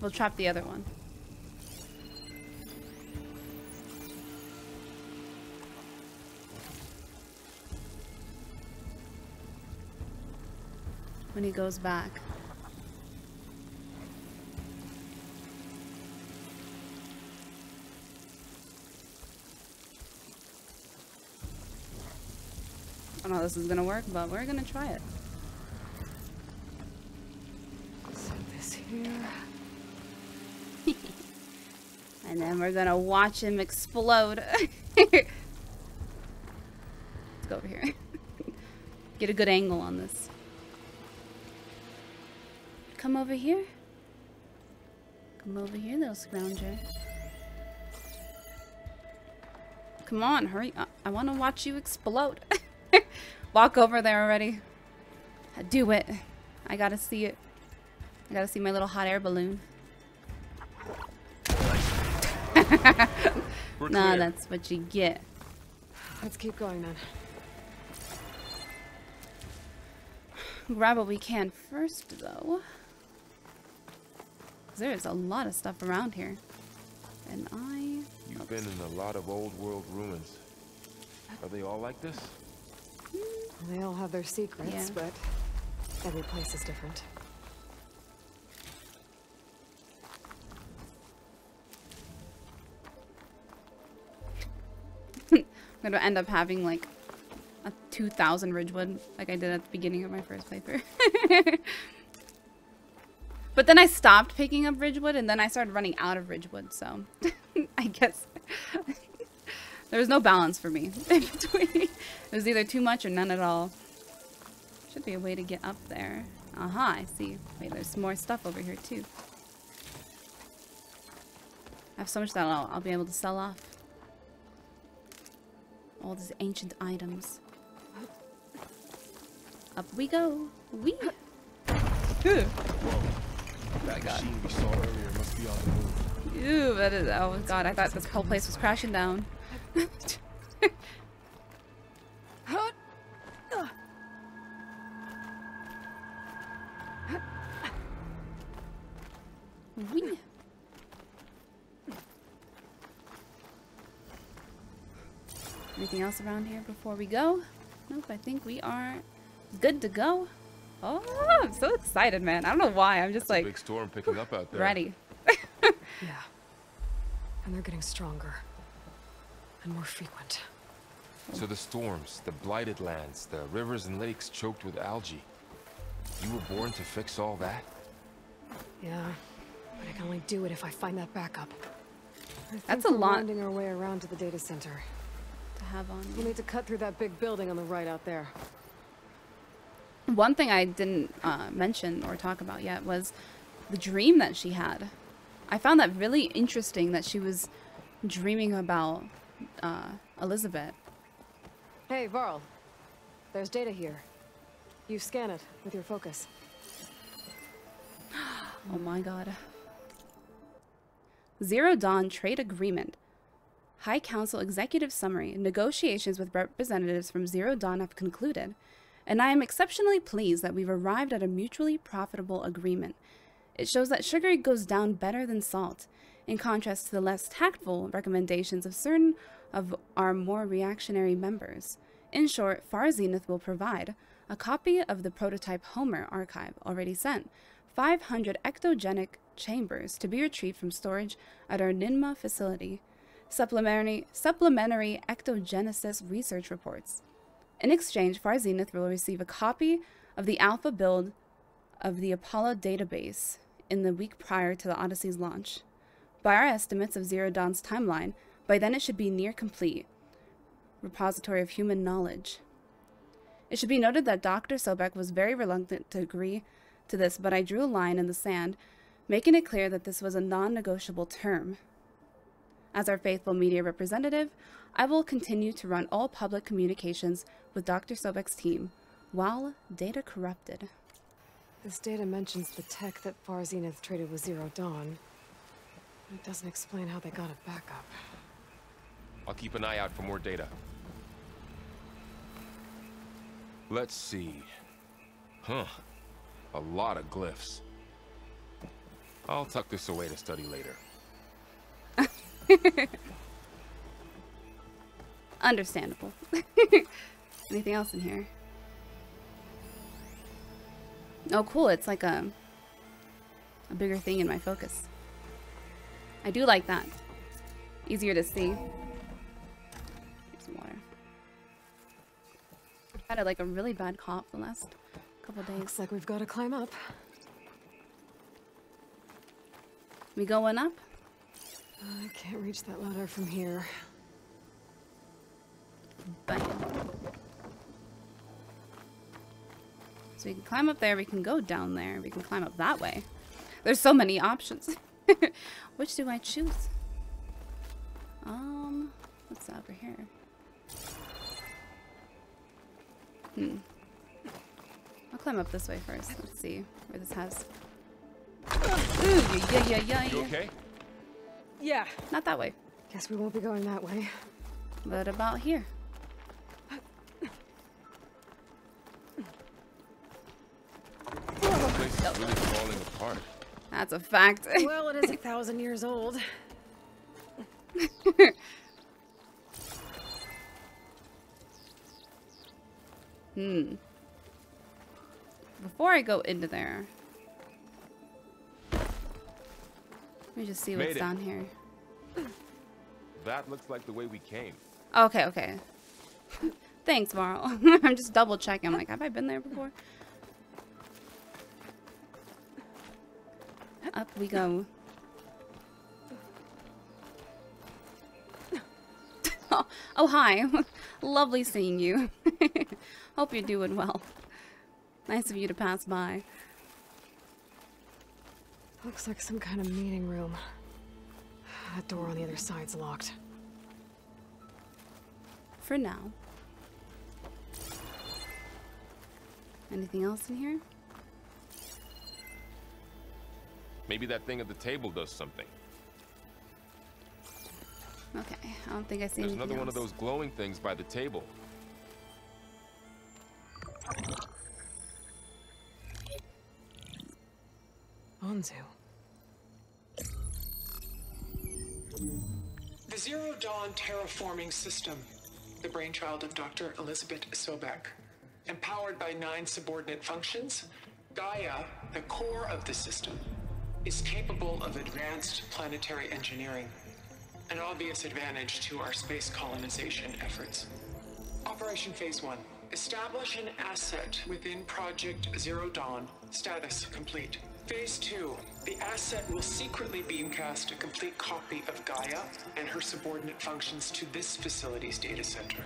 We'll trap the other one. When he goes back. I don't know this is gonna work, but we're gonna try it. Set this here. And then we're gonna watch him explode. Let's go over here. Get a good angle on this. Come over here. Come over here, little Scrounger. Come on, hurry up. I want to watch you explode. Walk over there already. Do it. I gotta see it. I gotta see my little hot air balloon. Nah, that's what you get. Let's keep going then. Grab what we can first, though. There's a lot of stuff around here. And You've been in a lot of old world ruins. Are they all like this? They all have their secrets, yeah. But every place is different. I'm gonna end up having like a 2,000 Ridgewood like I did at the beginning of my first playthrough. But then I stopped picking up Ridgewood, and then I started running out of Ridgewood, so... I guess... there was no balance for me in between. It was either too much or none at all. Should be a way to get up there. Aha, I see. Wait, there's more stuff over here, too. I have so much that I'll be able to sell off. All these ancient items. Up we go! Wee! Oh god. Ew, that is, oh god, I thought this whole place was crashing down. Oui. Anything else around here before we go? Nope, I think we are good to go. Oh, I'm so excited, man. I don't know why. I'm just like, big storm picking up out there. Ready. Yeah. And they're getting stronger and more frequent. So the storms, the blighted lands, the rivers and lakes choked with algae. You were born to fix all that? Yeah, but I can only do it if I find that backup. That's a lot. Finding our way around to the data center. To have on. We'll need to cut through that big building on the right out there. One thing I didn't mention or talk about yet was the dream that she had. I found that really interesting that she was dreaming about Elisabet. Hey, Varl. There's data here. You scan it with your focus. Oh my god. Zero Dawn Trade Agreement. High Council Executive Summary. Negotiations with representatives from Zero Dawn have concluded, and I am exceptionally pleased that we've arrived at a mutually profitable agreement. It shows that sugar goes down better than salt, in contrast to the less tactful recommendations of certain of our more reactionary members. In short, Far Zenith will provide a copy of the prototype Homer archive already sent, 500 ectogenic chambers to be retrieved from storage at our Ninma facility, supplementary ectogenesis research reports. In exchange, Far Zenith will receive a copy of the alpha build of the Apollo database in the week prior to the Odyssey's launch. By our estimates of Zero Dawn's timeline, by then it should be near complete repository of human knowledge. It should be noted that Dr. Sobeck was very reluctant to agree to this, but I drew a line in the sand, making it clear that this was a non-negotiable term. As our faithful media representative, I will continue to run all public communications with Dr. Sobeck's team, while data corrupted. This data mentions the tech that Far Zenith traded with Zero Dawn. It doesn't explain how they got it back up. I'll keep an eye out for more data. Let's see. Huh. A lot of glyphs. I'll tuck this away to study later. Understandable. Anything else in here? Oh, cool. It's like a bigger thing in my focus. I do like that. Easier to see. Here's some water. I've had like a really bad cough the last couple days. Looks like we've got to climb up. We going up? I can't reach that ladder from here. Bam. So we can climb up there, we can go down there, we can climb up that way. There's so many options. Which do I choose? What's over here? I'll climb up this way first. Let's see where this has. Ooh, yeah. You okay? Yeah. Not that way. Guess we won't be going that way. But about here. This place is really falling apart. That's a fact. Well, it is 1,000 years old. Before I go into there, let me just see what's down here. That looks like the way we came. Okay. Thanks, Varl. I'm just double checking. I'm like, have I been there before? Up we go. Oh, hi. Lovely seeing you. Hope you're doing well. Nice of you to pass by. Looks like some kind of meeting room. That door on the other side's locked. For now. Anything else in here? Maybe that thing at the table does something. Okay, don't think I see anything else. There's another one of those glowing things by the table. Onto. The Zero Dawn terraforming system, the brainchild of Dr. Elisabet Sobeck. Empowered by 9 subordinate functions, Gaia, the core of the system, is capable of advanced planetary engineering, an obvious advantage to our space colonization efforts. Operation Phase 1. Establish an asset within Project Zero Dawn. Status complete. Phase 2. The asset will secretly beamcast a complete copy of Gaia and her subordinate functions to this facility's data center.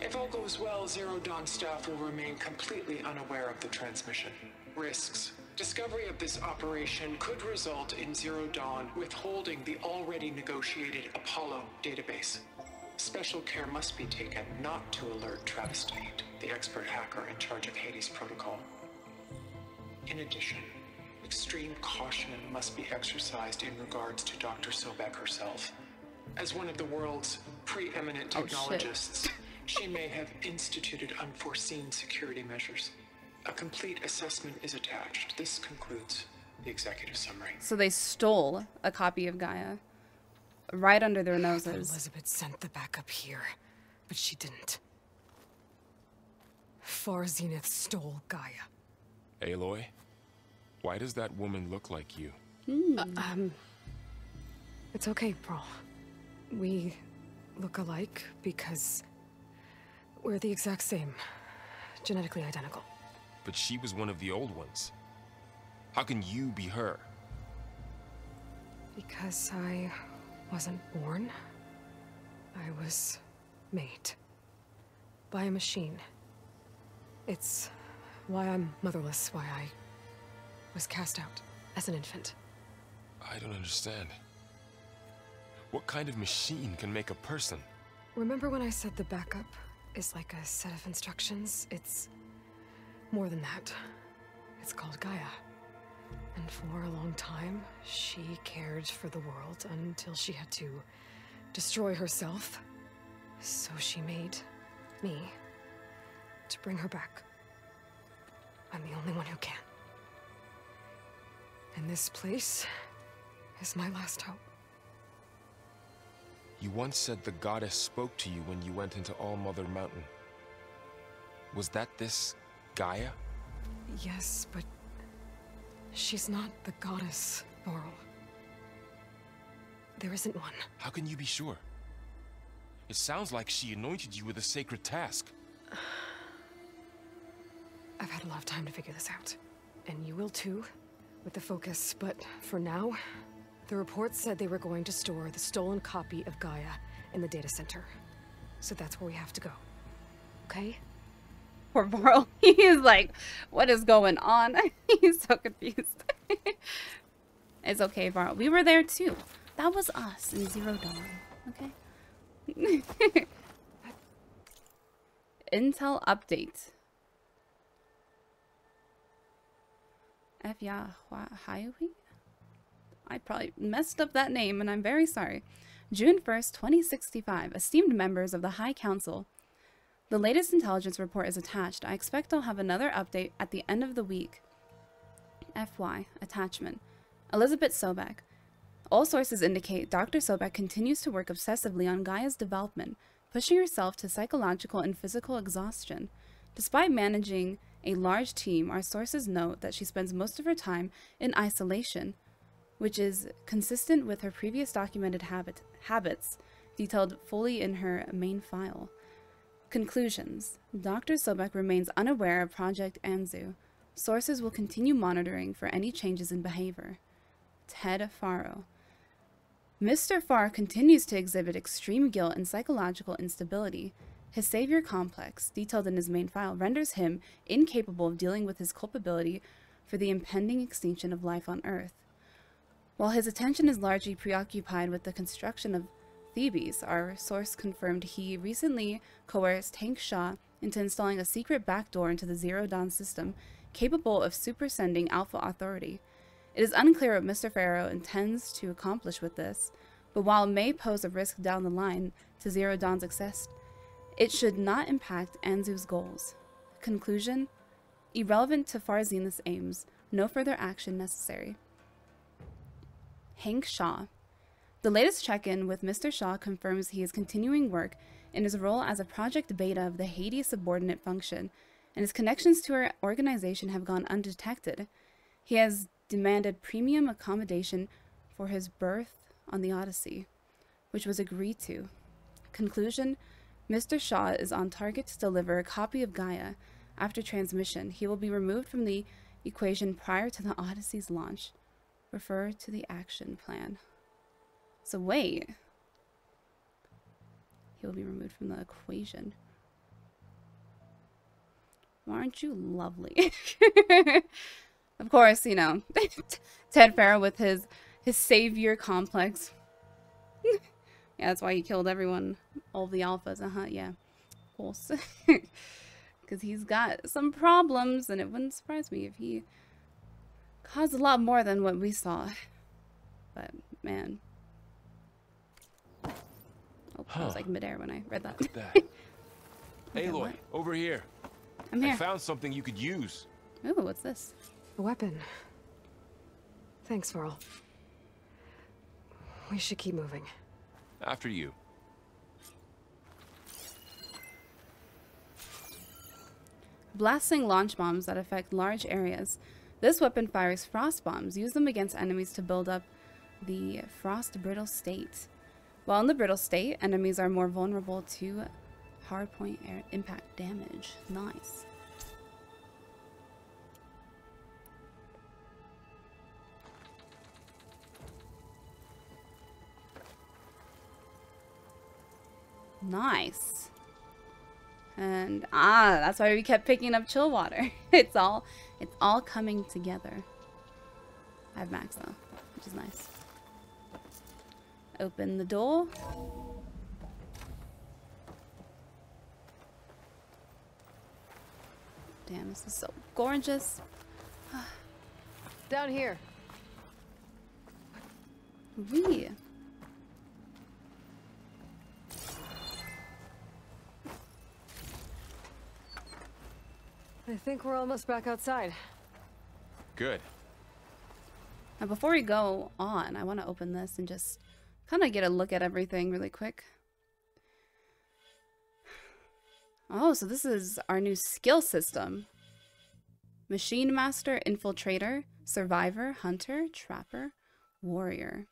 If all goes well, Zero Dawn staff will remain completely unaware of the transmission. Risks. Discovery of this operation could result in Zero Dawn withholding the already negotiated Apollo database. Special care must be taken not to alert Travis Tate, the expert hacker in charge of Hades protocol. In addition, extreme caution must be exercised in regards to Dr. Sobeck herself. As one of the world's preeminent technologists, she may have instituted unforeseen security measures. A complete assessment is attached. This concludes the executive summary. So they stole a copy of Gaia right under their noses. Elisabet sent the backup here, but she didn't. Far Zenith stole Gaia. Aloy, why does that woman look like you? It's okay, Paul. We look alike because we're the exact same, genetically identical. But she was one of the old ones. How can you be her? Because I wasn't born. I was made by a machine. It's why I'm motherless, why I was cast out as an infant. I don't understand. What kind of machine can make a person? Remember when I said the backup is like a set of instructions? It's more than that. It's called Gaia. And for a long time, she cared for the world until she had to destroy herself. So she made me to bring her back. I'm the only one who can. And this place is my last hope. You once said the goddess spoke to you when you went into All-Mother Mountain. Was that this Gaia? Yes, but she's not the goddess, Varl. There isn't one. How can you be sure? It sounds like she anointed you with a sacred task. I've had a lot of time to figure this out. And you will too, with the focus. But for now, the report said they were going to store the stolen copy of Gaia in the data center. So that's where we have to go. Okay? Poor Varl. He is like, what is going on? He's so confused. It's okay, Varl. We were there too. That was us in Zero Dawn. Okay? Intel update. I probably messed up that name and I'm very sorry. June 1st, 2065. Esteemed members of the High Council. The latest intelligence report is attached. I expect I'll have another update at the end of the week. FY. Attachment. Elisabet Sobeck. All sources indicate Dr. Sobeck continues to work obsessively on Gaia's development, pushing herself to psychological and physical exhaustion. Despite managing a large team, our sources note that she spends most of her time in isolation, which is consistent with her previous documented habits, detailed fully in her main file. Conclusions. Dr. Sobeck remains unaware of Project Anzu. Sources will continue monitoring for any changes in behavior. Ted Faro. Mr. Faro continues to exhibit extreme guilt and psychological instability. His savior complex, detailed in his main file, renders him incapable of dealing with his culpability for the impending extinction of life on Earth. While his attention is largely preoccupied with the construction of Thebes, our source confirmed he recently coerced Hank Shaw into installing a secret backdoor into the Zero Dawn system capable of supersending Alpha Authority. It is unclear what Mr. Faro intends to accomplish with this, but while it may pose a risk down the line to Zero Dawn's success, it should not impact Anzu's goals. Conclusion: irrelevant to Far Zenith's aims, no further action necessary. Hank Shaw. The latest check-in with Mr. Shaw confirms he is continuing work in his role as a project beta of the Hades subordinate function, and his connections to our organization have gone undetected. He has demanded premium accommodation for his berth on the Odyssey, which was agreed to. Conclusion: Mr. Shaw is on target to deliver a copy of Gaia. After transmission, he will be removed from the equation prior to the Odyssey's launch. Refer to the action plan. So wait. He will be removed from the equation. Well, aren't you lovely? Of course, you know, Ted Faro with his savior complex. Yeah, that's why he killed everyone, all the alphas. Yeah, of course. Because he's got some problems, and it wouldn't surprise me if he caused a lot more than what we saw. But, man. Oh, I was like midair when I read that. Look at that. Aloy, over here. I'm here. I found something you could use. Ooh, what's this? A weapon. Thanks, Varl. We should keep moving. After you. Blasting launch bombs that affect large areas. This weapon fires frost bombs. Use them against enemies to build up the frost brittle state. While in the brittle state, enemies are more vulnerable to hardpoint impact damage. Nice. Nice. And that's why we kept picking up chill water. It's all coming together. I have max though, which is nice. Open the door. Damn, this is so gorgeous. Down here. Wee. I think we're almost back outside. Good. Now before we go on, I want to open this and just kind of get a look at everything really quick. Oh, so this is our new skill system. Machine Master, Infiltrator, Survivor, Hunter, Trapper, Warrior.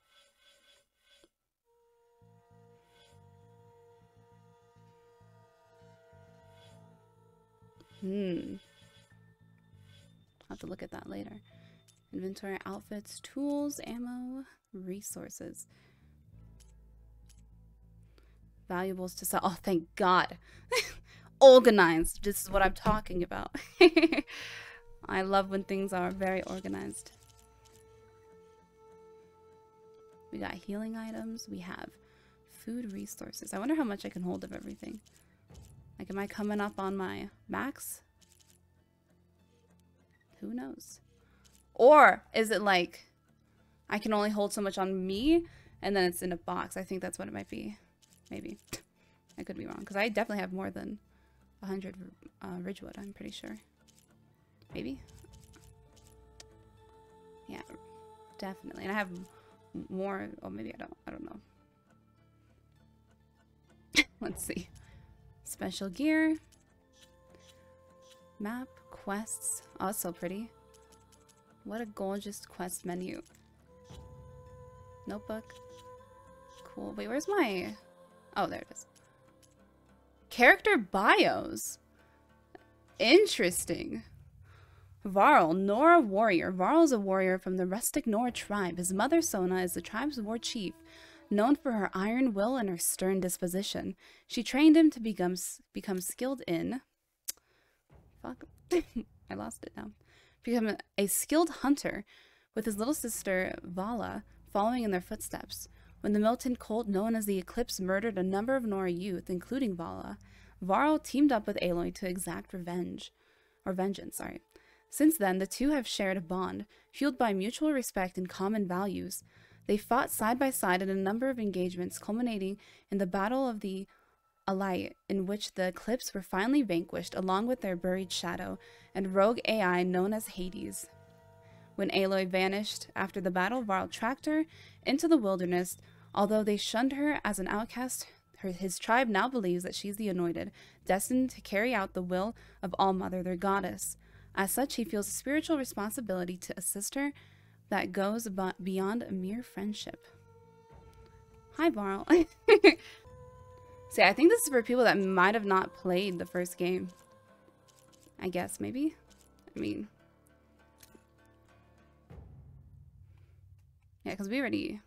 I'll have to look at that later. Inventory, outfits, tools, ammo, resources. Valuables to sell. Oh, thank God. Organized. This is what I'm talking about. I love when things are very organized. We got healing items. We have food resources. I wonder how much I can hold of everything. Like, am I coming up on my max? Who knows? Or is it like I can only hold so much on me and then it's in a box? I think that's what it might be. Maybe. I could be wrong. Because I definitely have more than 100 Ridgewood, I'm pretty sure. Maybe? Yeah, definitely. And I have more. Oh, maybe I don't. I don't know. Let's see. Special gear, map, quests. Oh, so pretty. What a gorgeous quest menu. Notebook. Cool. Wait, where's my... Oh, there it is. Character bios. Interesting. Varl, Nora warrior. Varl is a warrior from the rustic Nora tribe. His mother, Sona, is the tribe's war chief. Known for her iron will and her stern disposition, she trained him to become skilled in... Fuck. I lost it now. Become a skilled hunter, with his little sister, Vala, following in their footsteps. When the militant cult known as the Eclipse murdered a number of Nora youth, including Vala, Varl teamed up with Aloy to exact vengeance. Since then, the two have shared a bond, fueled by mutual respect and common values. They fought side by side in a number of engagements, culminating in the Battle of the Aloy, in which the Eclipse were finally vanquished along with their buried shadow and rogue AI known as Hades. When Aloy vanished after the battle, Varl tracked her into the wilderness. Although they shunned her as an outcast, his tribe now believes that she's the anointed, destined to carry out the will of All-Mother, their goddess. As such, he feels a spiritual responsibility to assist her that goes beyond a mere friendship. Hi, Varl. See, I think this is for people that might have not played the first game. I guess, maybe? I mean... yeah, because we already...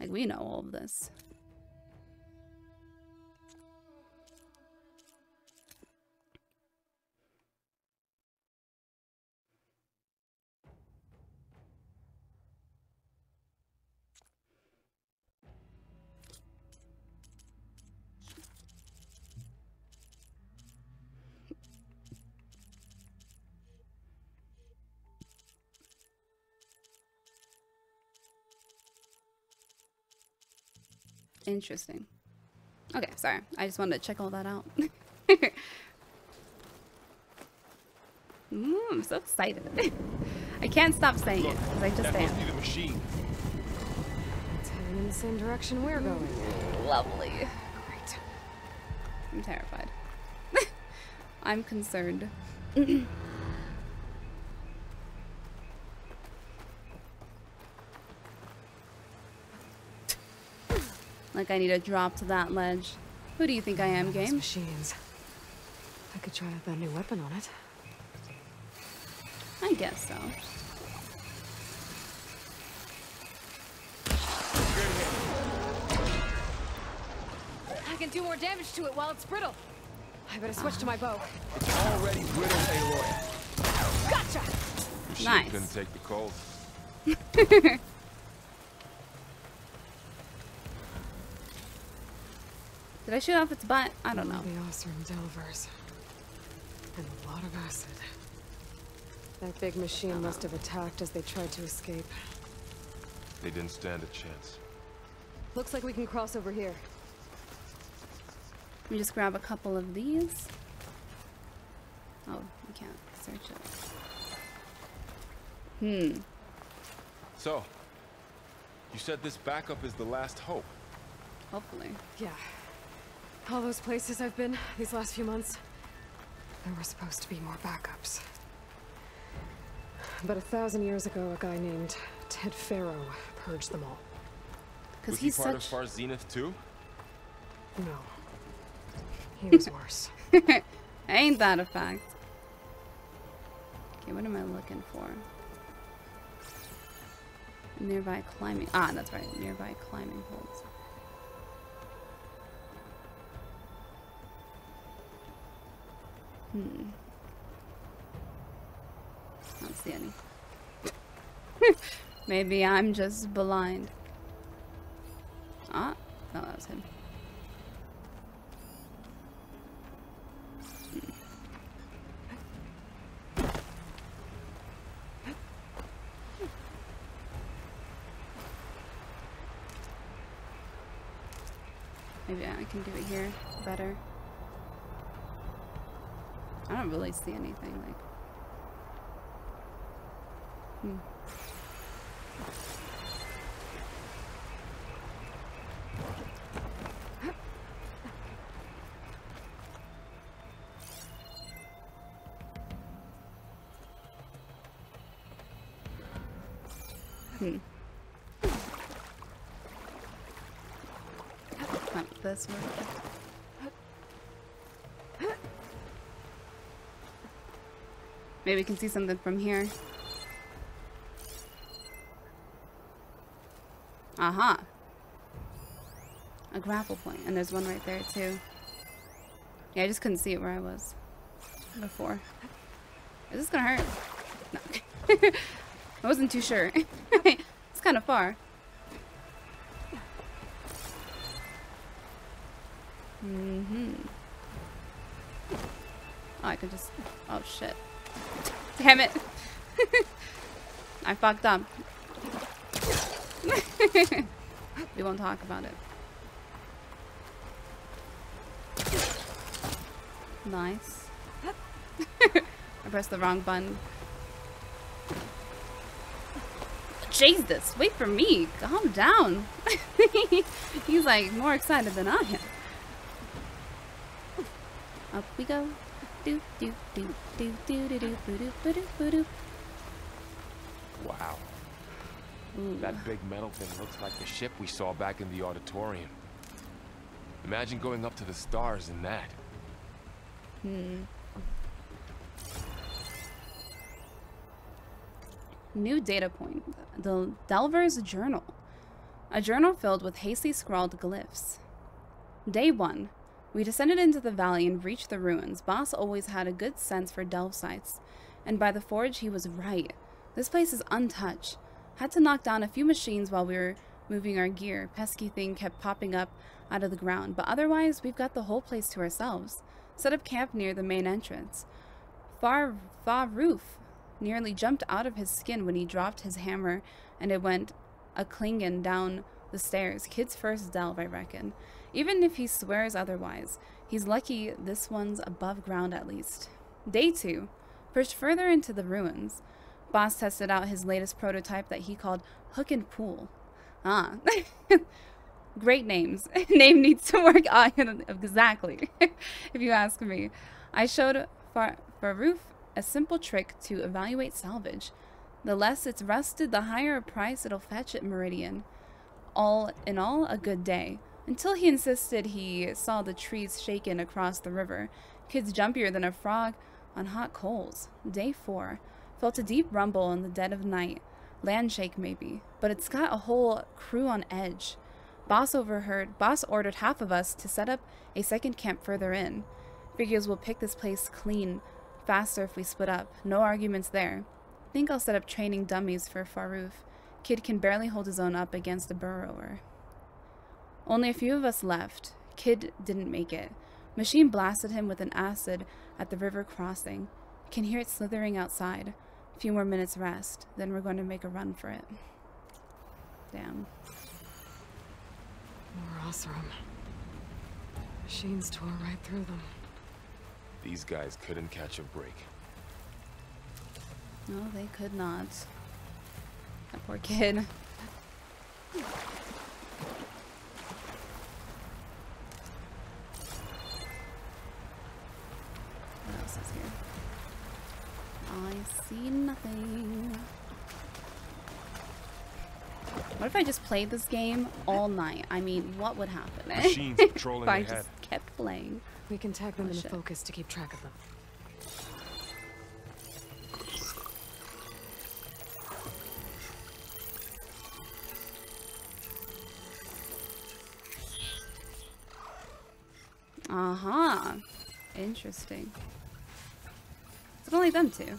like, we know all of this. Interesting. Okay, sorry. I just wanted to check all that out. I'm so excited. I can't stop saying it because I just say it. The machine. It's heading in the same direction we're going. Lovely. Great. I'm terrified. I'm concerned. Like I need to drop to that ledge. Who do you think I am, game? Those machines. I could try out that new weapon on it. I guess so. I can do more damage to it while it's brittle. I better switch to my bow. It's already brittle, Aloy. Gotcha. Nice. Couldn't take the cold. Did I shoot off its butt? I don't know. The awesome Delvers. And a lot of acid. That big machine must have attacked as they tried to escape. They didn't stand a chance. Looks like we can cross over here. Let me just grab a couple of these. Oh, we can't search it. Hmm. So, you said this backup is the last hope? Hopefully. Yeah. All those places I've been these last few months, there were supposed to be more backups. But 1,000 years ago, a guy named Ted Faro purged them all. Was he part of Far Zenith too? No. He was worse. Ain't that a fact? Okay, what am I looking for? Nearby climbing. Ah, that's right. Nearby climbing holds. I don't see any. Maybe I'm just blind. Ah, no, that was him. Maybe I can do it here better. I don't really see anything, like... Not this one. Maybe we can see something from here. Aha! A grapple point. And there's one right there, too. Yeah, I just couldn't see it where I was before. Is this gonna hurt? No. I wasn't too sure. It's kind of far. Oh, I could just... oh, shit. Damn it. I fucked up. We won't talk about it. Nice. I pressed the wrong button. Jesus, wait for me. Calm down. He's like more excited than I am. Up we go. Do do do do do do do do do do. Wow. Ooh. That big metal thing looks like the ship we saw back in the auditorium. Imagine going up to the stars in that. Hmm. New data point. The Delver's Journal. A journal filled with hastily scrawled glyphs. Day 1. We descended into the valley and reached the ruins. Boss always had a good sense for delve sites. And by the forge, he was right. This place is untouched. Had to knock down a few machines while we were moving our gear. Pesky thing kept popping up out of the ground. But otherwise, we've got the whole place to ourselves. Set up camp near the main entrance. Far Roof. Nearly jumped out of his skin when he dropped his hammer and it went a-clingin' down the stairs. Kid's first delve, I reckon. Even if he swears otherwise, he's lucky this one's above ground at least. Day 2. Pushed further into the ruins. Boss tested out his latest prototype that he called Hook and Pool. Ah. Great names. Name needs to work on. Exactly. If you ask me. I showed Far Roof a simple trick to evaluate salvage. The less it's rusted, the higher a price it'll fetch at Meridian. All in all, a good day. Until he insisted he saw the trees shaken across the river. Kids jumpier than a frog on hot coals. Day 4. Felt a deep rumble in the dead of night. Landshake maybe, but it's got a whole crew on edge. Boss ordered half of us to set up a second camp further in. Figures will pick this place clean faster if we split up. No arguments there. Think I'll set up training dummies for Faroof. Kid can barely hold his own up against a burrower. Only a few of us left. Kid didn't make it. Machine blasted him with an acid at the river crossing. Can hear it slithering outside. A few more minutes rest, then we're going to make a run for it. Damn. More awesome. Machines tore right through them. These guys couldn't catch a break. No, they could not. That poor kid. What else is here? I see nothing. What if I just played this game all night? I mean, what would happen? Machines patrolling if I just kept playing. We can tag them in the focus to keep track of them. Aha. Uh-huh. Interesting. It's only them two.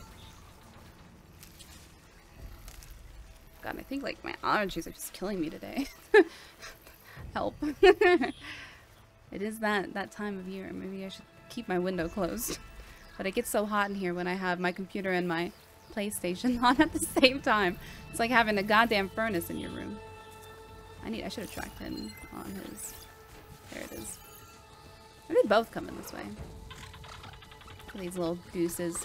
God, I think like my allergies are just killing me today. Help. It is that time of year. Maybe I should keep my window closed. But it gets so hot in here when I have my computer and my PlayStation on at the same time. It's like having a goddamn furnace in your room. I should have tracked him on his. There it is. Are they both coming this way? Look at these little gooses.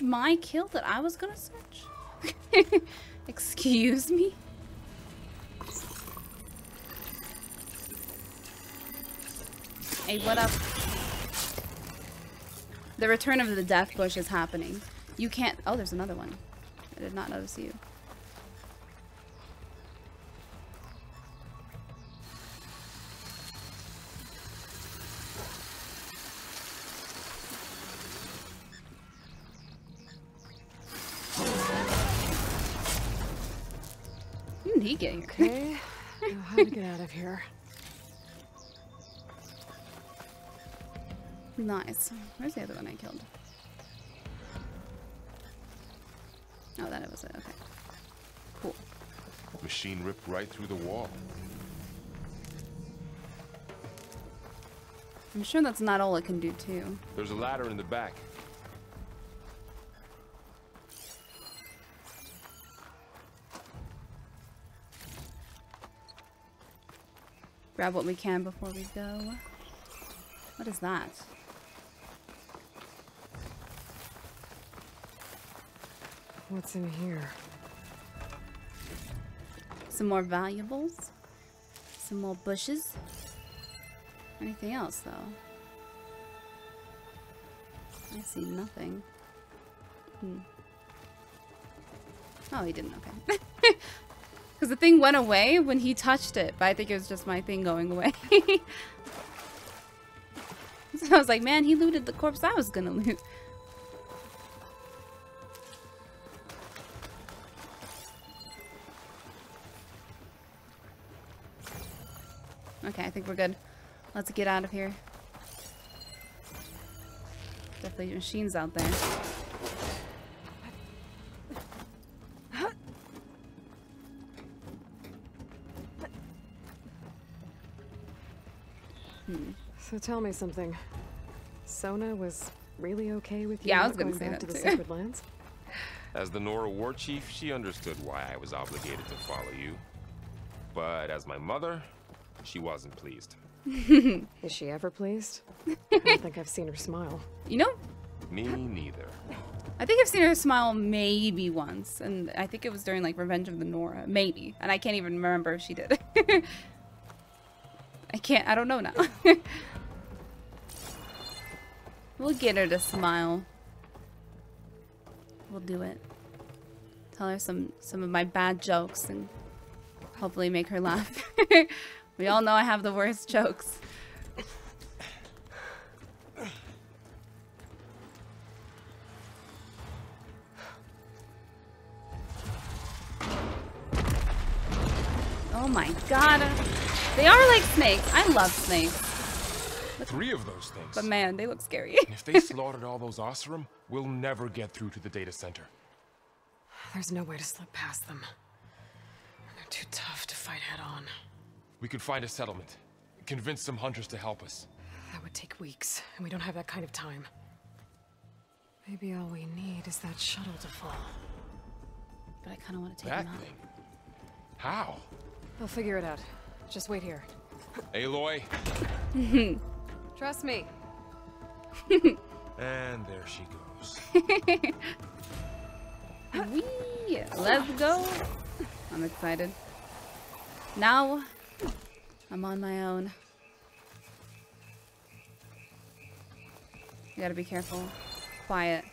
My kill that I was gonna search? Excuse me? Hey, what up? The return of the death bush is happening. You can't. Oh, there's another one. I did not notice you. Okay, I know how to get out of here. Nice. Where's the other one I killed? Oh, that was it. Okay. Cool. Machine ripped right through the wall. I'm sure that's not all it can do, too. There's a ladder in the back. Grab what we can before we go. What is that? What's in here? Some more valuables. Some more bushes. Anything else, though? I see nothing. Oh, he didn't. Okay. Because the thing went away when he touched it, but I think it was just my thing going away. So I was like, man, he looted the corpse I was gonna loot. Okay, I think we're good. Let's get out of here. Definitely machines out there. So tell me something. Sona was really okay with you? Yeah, I was going to say that to the Sacred Lands? As the Nora war chief, she understood why I was obligated to follow you. But as my mother, she wasn't pleased. Is she ever pleased? I don't think I've seen her smile. You know? Me neither. I think I've seen her smile maybe once, and I think it was during like Revenge of the Nora, maybe. And I can't even remember if she did. I don't know now. We'll get her to smile. We'll do it. Tell her some of my bad jokes and hopefully make her laugh. We all know I have the worst jokes. Oh my god. They are like snakes. I love snakes. Three of those things. But man, they look scary. If they slaughtered all those Osirum, we'll never get through to the data center. There's no way to slip past them. They're too tough to fight head on. We could find a settlement. Convince some hunters to help us. That would take weeks, and we don't have that kind of time. Maybe all we need is that shuttle to fall. But I kind of want to take that thing. How? I'll figure it out. Just wait here. Aloy. Trust me. And there she goes. Wee! Let's go. I'm excited. Now I'm on my own. You gotta be careful. Quiet.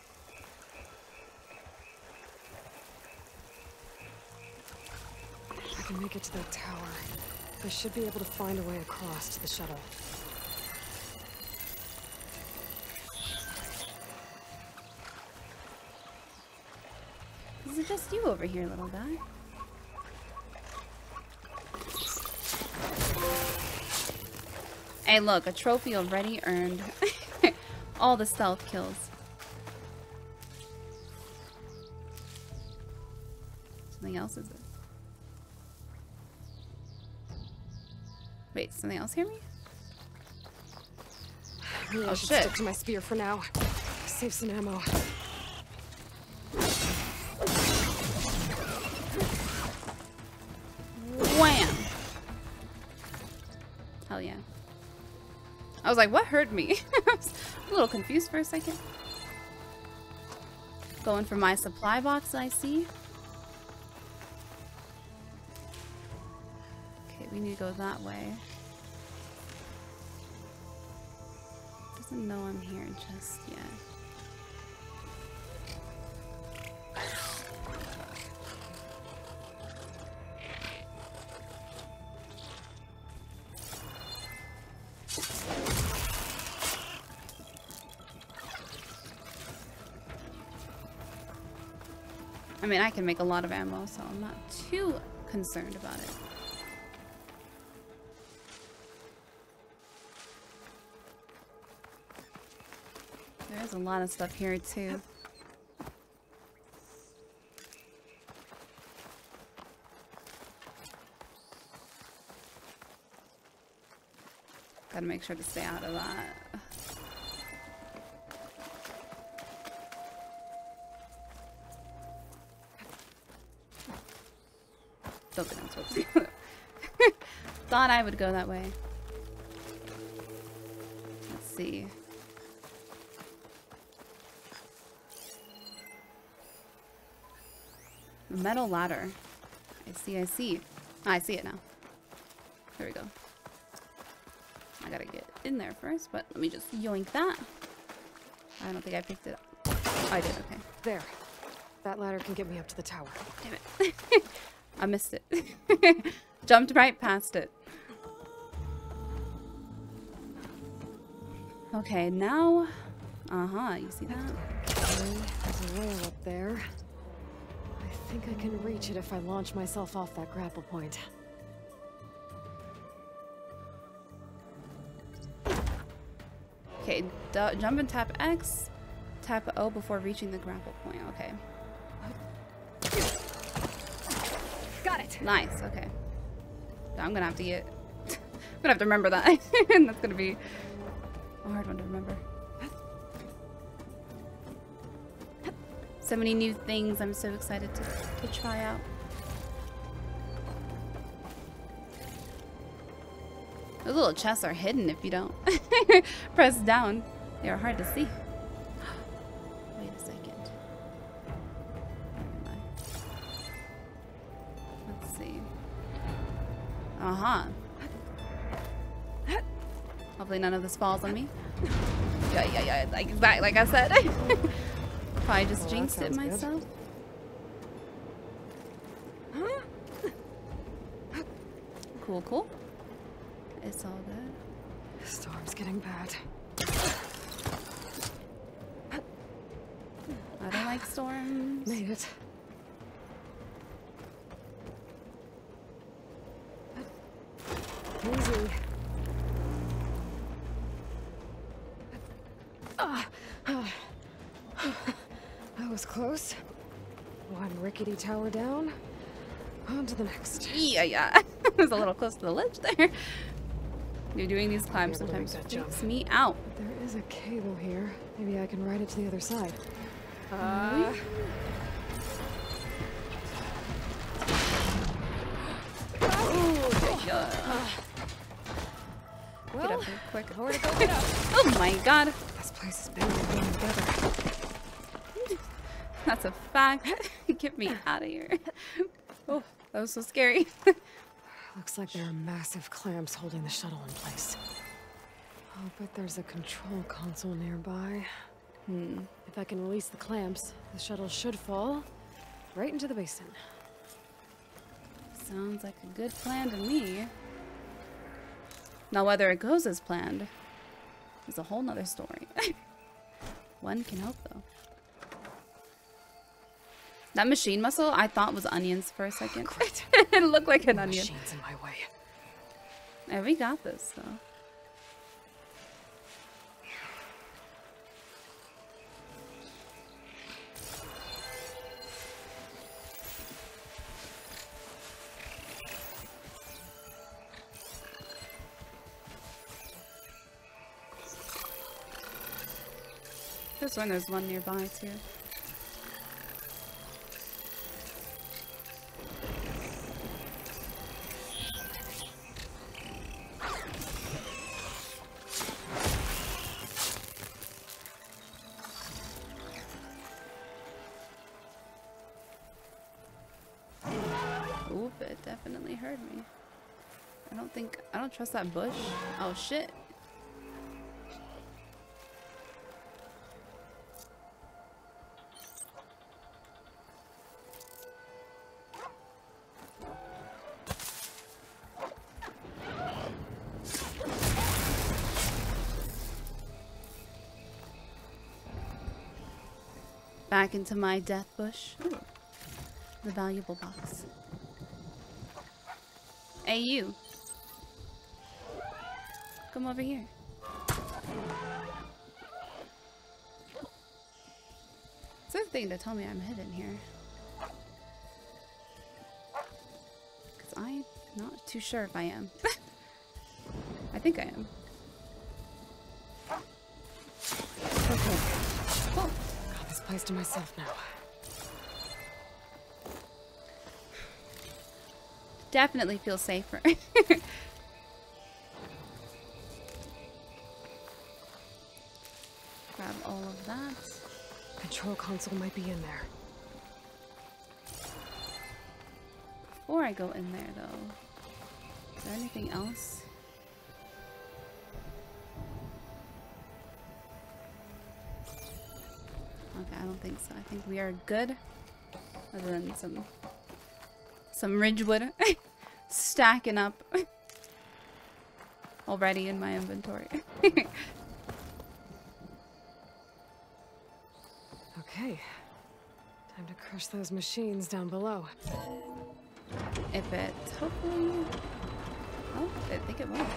I can make it to that tower. I should be able to find a way across to the shuttle. Is it just you over here, little guy? Hey, look, a trophy already earned. All the stealth kills. Something else, is it? Wait, something else hear me? Maybe I should stick to my spear for now. Save some ammo. Wham! Hell yeah. I was like, what hurt me? I was a little confused for a second. Going for my supply box, I see. Okay, we need to go that way. Doesn't know I'm here just yet. I mean, I can make a lot of ammo, so I'm not too concerned about it. There's a lot of stuff here, too. Gotta make sure to stay out of that. Something I'm supposed to do. Thought I would go that way. Let's see. Metal ladder. I see, I see. Oh, I see it now. There we go. I gotta get in there first, but let me just yoink that. I don't think I picked it up. Oh, I did, okay. There. That ladder can get me up to the tower. Damn it. I missed it. Jumped right past it. Okay, now... uh-huh, you see that? Okay, there's a rail up there. I think I can reach it if I launch myself off that grapple point. Okay, jump and tap X. Tap O before reaching the grapple point. Okay. Got it. Nice. Okay. I'm gonna have to get. I'm gonna have to remember that, and that's gonna be a hard one to remember. So many new things I'm so excited to try out. Those little chests are hidden if you don't press down. They are hard to see. Wait a second. Let's see. Uh-huh. Hopefully none of this falls on me. Yeah, like I said. I just jinxed it myself. Huh? Cool, cool. It's all good. The storm's getting bad. I don't like storms. Made it. Easy. Close. One rickety tower down. On to the next. Yeah. It was a little close to the ledge there. You're doing these climbs sometimes. It jumps me out. There is a cable here. Maybe I can ride it to the other side. Well, get up here quick. Oh my god. This place is better than being together. That's a fact. Get me out of here. Oh, that was so scary. Looks like there are massive clamps holding the shuttle in place. I'll bet there's a control console nearby. If I can release the clamps, the shuttle should fall right into the basin. Sounds like a good plan to me. Now, whether it goes as planned is a whole nother story. One can hope, though. That machine muscle I thought was onions for a second. It looked like an onion. Machine's in my way. And we got this though. This one, there's one nearby too. Trust that bush? Oh shit. Back into my death bush. Ooh. The valuable box. Hey, you. Come over here. It's a thing to tell me I'm hidden here. Because I'm not too sure if I am. I think I am. Got this place to myself now. Definitely feel safer. Grab all of that. Control console might be in there. Before I go in there, though, is there anything else? Okay, I don't think so. I think we are good. Other than some ridgewood stacking up already in my inventory. Okay, time to curse those machines down below. If it, hopefully, oh, I think it won't.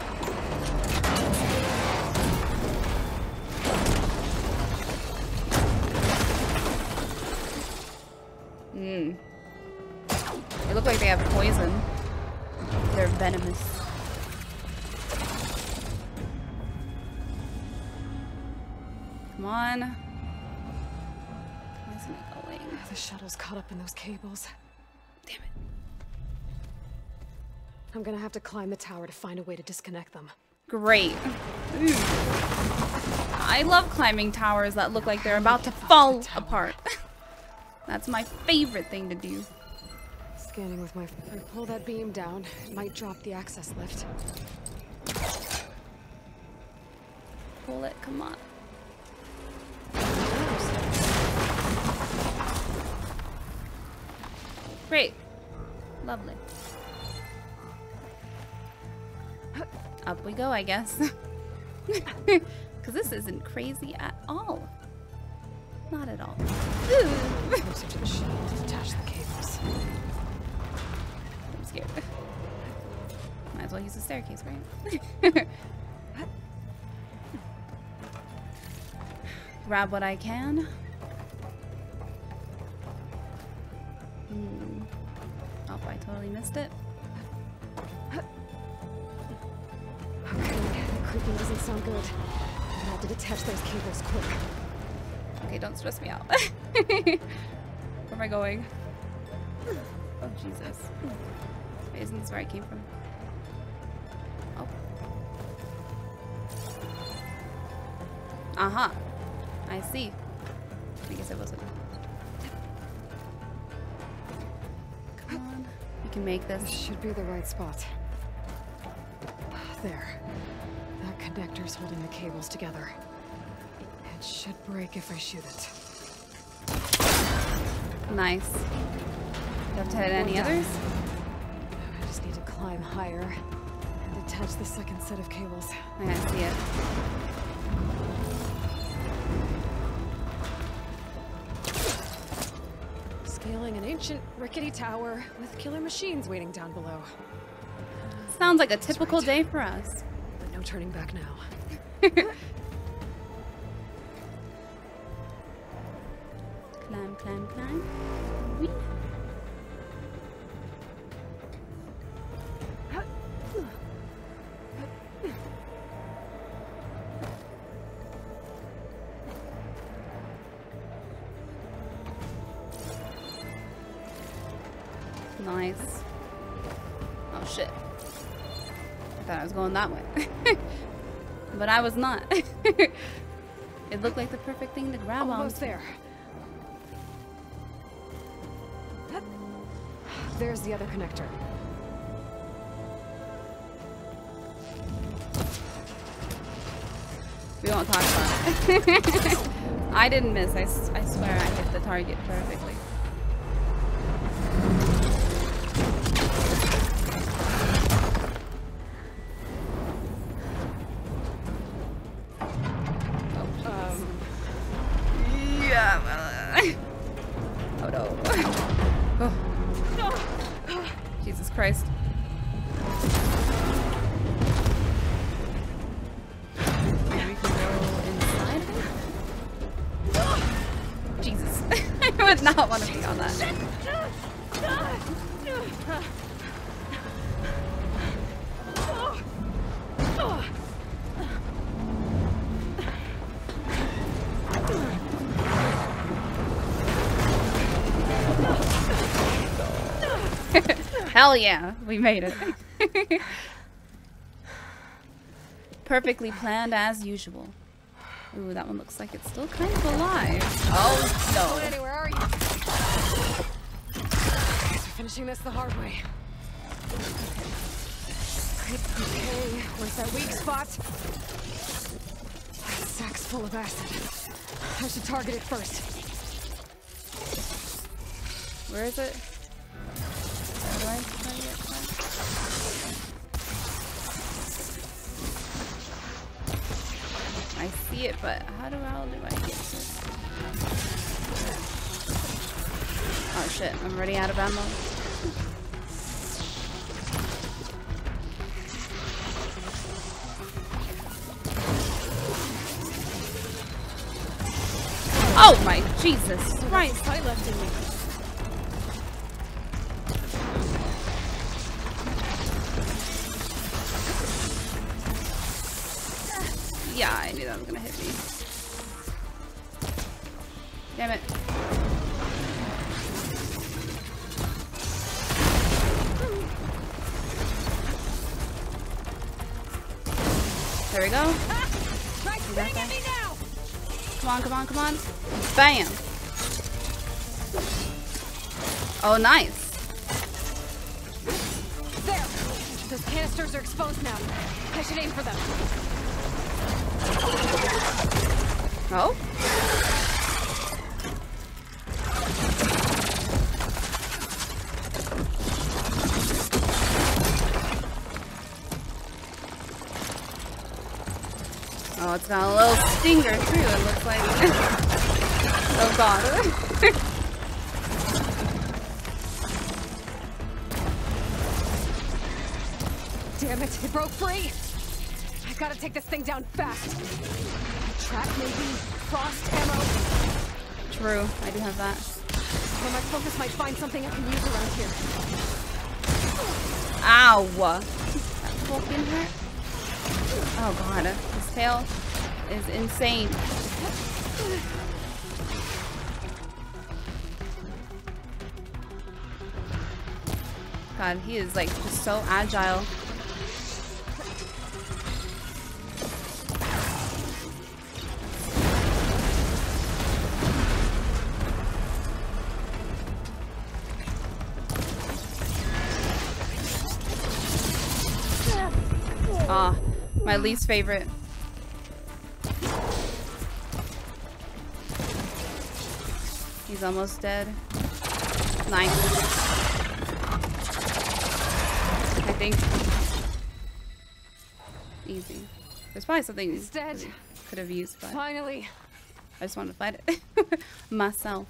They look like they have poison. They're venomous. Come on. Isn't it going? The shuttle's caught up in those cables. Damn it. I'm gonna have to climb the tower to find a way to disconnect them. Great. Ooh. I love climbing towers that look like they're about to fall apart. That's my favorite thing to do. Scanning with my... If I pull that beam down, it might drop the access lift. Pull it, come on. Great. Lovely. Up we go, I guess. Because this isn't crazy at all. Not at all. Closer to the shield to detach the cables. I'm scared. Might as well use the staircase, right? Grab what I can. Oh, I totally missed it. Creeping doesn't sound good. I have to detach those cables quick. Okay, don't stress me out. Where am I going? Oh, Jesus. Wait, isn't this where I came from? Oh. Aha. Uh-huh. I see. I guess it wasn't. Come on. We can make this. This should be the right spot. There. Connectors holding the cables together. It should break if I shoot it. Nice. Don't hit any others? I just need to climb higher and detach the second set of cables. I see it. Scaling an ancient rickety tower with killer machines waiting down below. Sounds like a typical day for us. Turning back now. Climb, climb, climb. Whee. Nice. Oh shit. I thought I was going that way. But I was not. It looked like the perfect thing to grab on. Almost there. There's the other connector. We won't talk about it. I didn't miss. I swear I hit the target perfectly. hell yeah, we made it. Perfectly planned as usual. Ooh, that one looks like it's still kind of alive. Oh no! Eddie, where are you? I guess we're finishing this the hard way. Okay, where's that weak spot? That sack's full of acid. I should target it first. Where is it? I see it, but how do I get this? Oh shit, I'm already out of ammo. Oh my Jesus Christ! I left in me. Yeah, I knew that was gonna hit me. Damn it. There we go. Come on, come on, come on. Bam! Oh, nice. There! Those canisters are exposed now. I should aim for them. Oh? Oh, it's got a little stinger too, it looks like. Oh god. Damn it, it broke free! I gotta take this thing down fast. Trap maybe? Frost ammo? True, I do have that. Well, my focus might find something I can use around here. Ow! That fucking hurt. Oh god, this tail is insane. God, he is like just so agile. My least favorite. He's almost dead. Nice. I think. Easy. There's probably something he's dead. Could have used, but finally, I just wanted to fight it myself.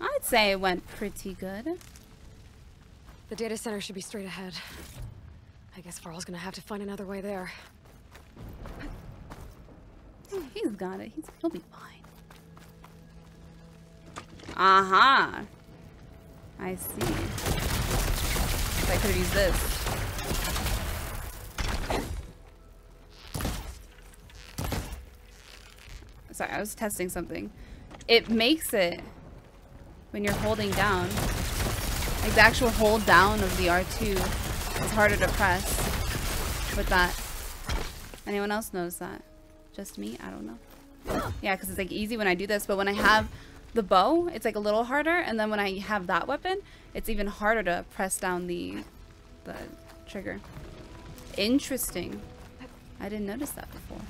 I'd say it went pretty good. The data center should be straight ahead. I guess Varl's gonna have to find another way there. He's got it. He'll be fine. Aha! Uh-huh. I see. I could have used this. Sorry, I was testing something. It makes it when you're holding down. Like the actual hold down of the R2. It's harder to press with that. Anyone else notice that? Just me? I don't know. Yeah, because it's like easy when I do this, but when I have the bow, it's like a little harder, and then when I have that weapon, it's even harder to press down the trigger. Interesting. I didn't notice that before.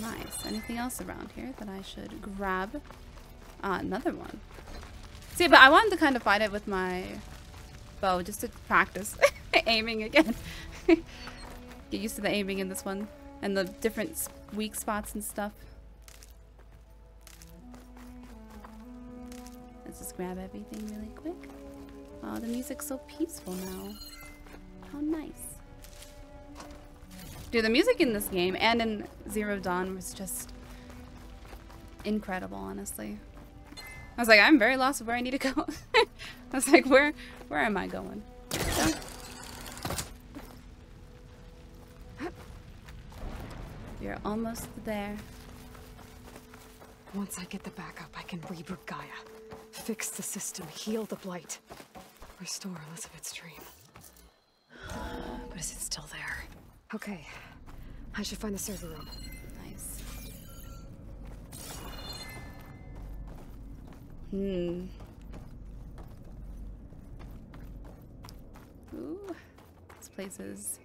Nice. Anything else around here that I should grab? Another one. See, but I wanted to kind of fight it with my bow, just to practice aiming again. Get used to the aiming in this one, and the different weak spots and stuff. Let's just grab everything really quick. Oh, the music's so peaceful now. How nice. Dude, the music in this game, and in Zero Dawn, was just incredible, honestly. I was like, I'm very lost of where I need to go. I was like, where am I going? So. You're almost there. Once I get the backup, I can reboot Gaia. Fix the system, heal the blight. Restore Elisabet's dream. But is it still there? Okay. I should find the server room. Nice. Ooh. This place is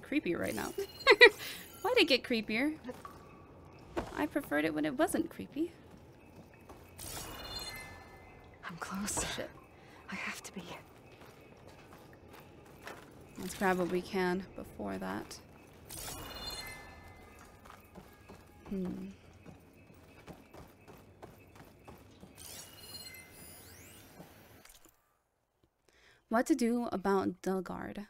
creepy right now. Why'd it get creepier? I preferred it when it wasn't creepy. I'm close. Oh, shit. I have to be. Let's grab what we can before that. What to do about Dahlgard?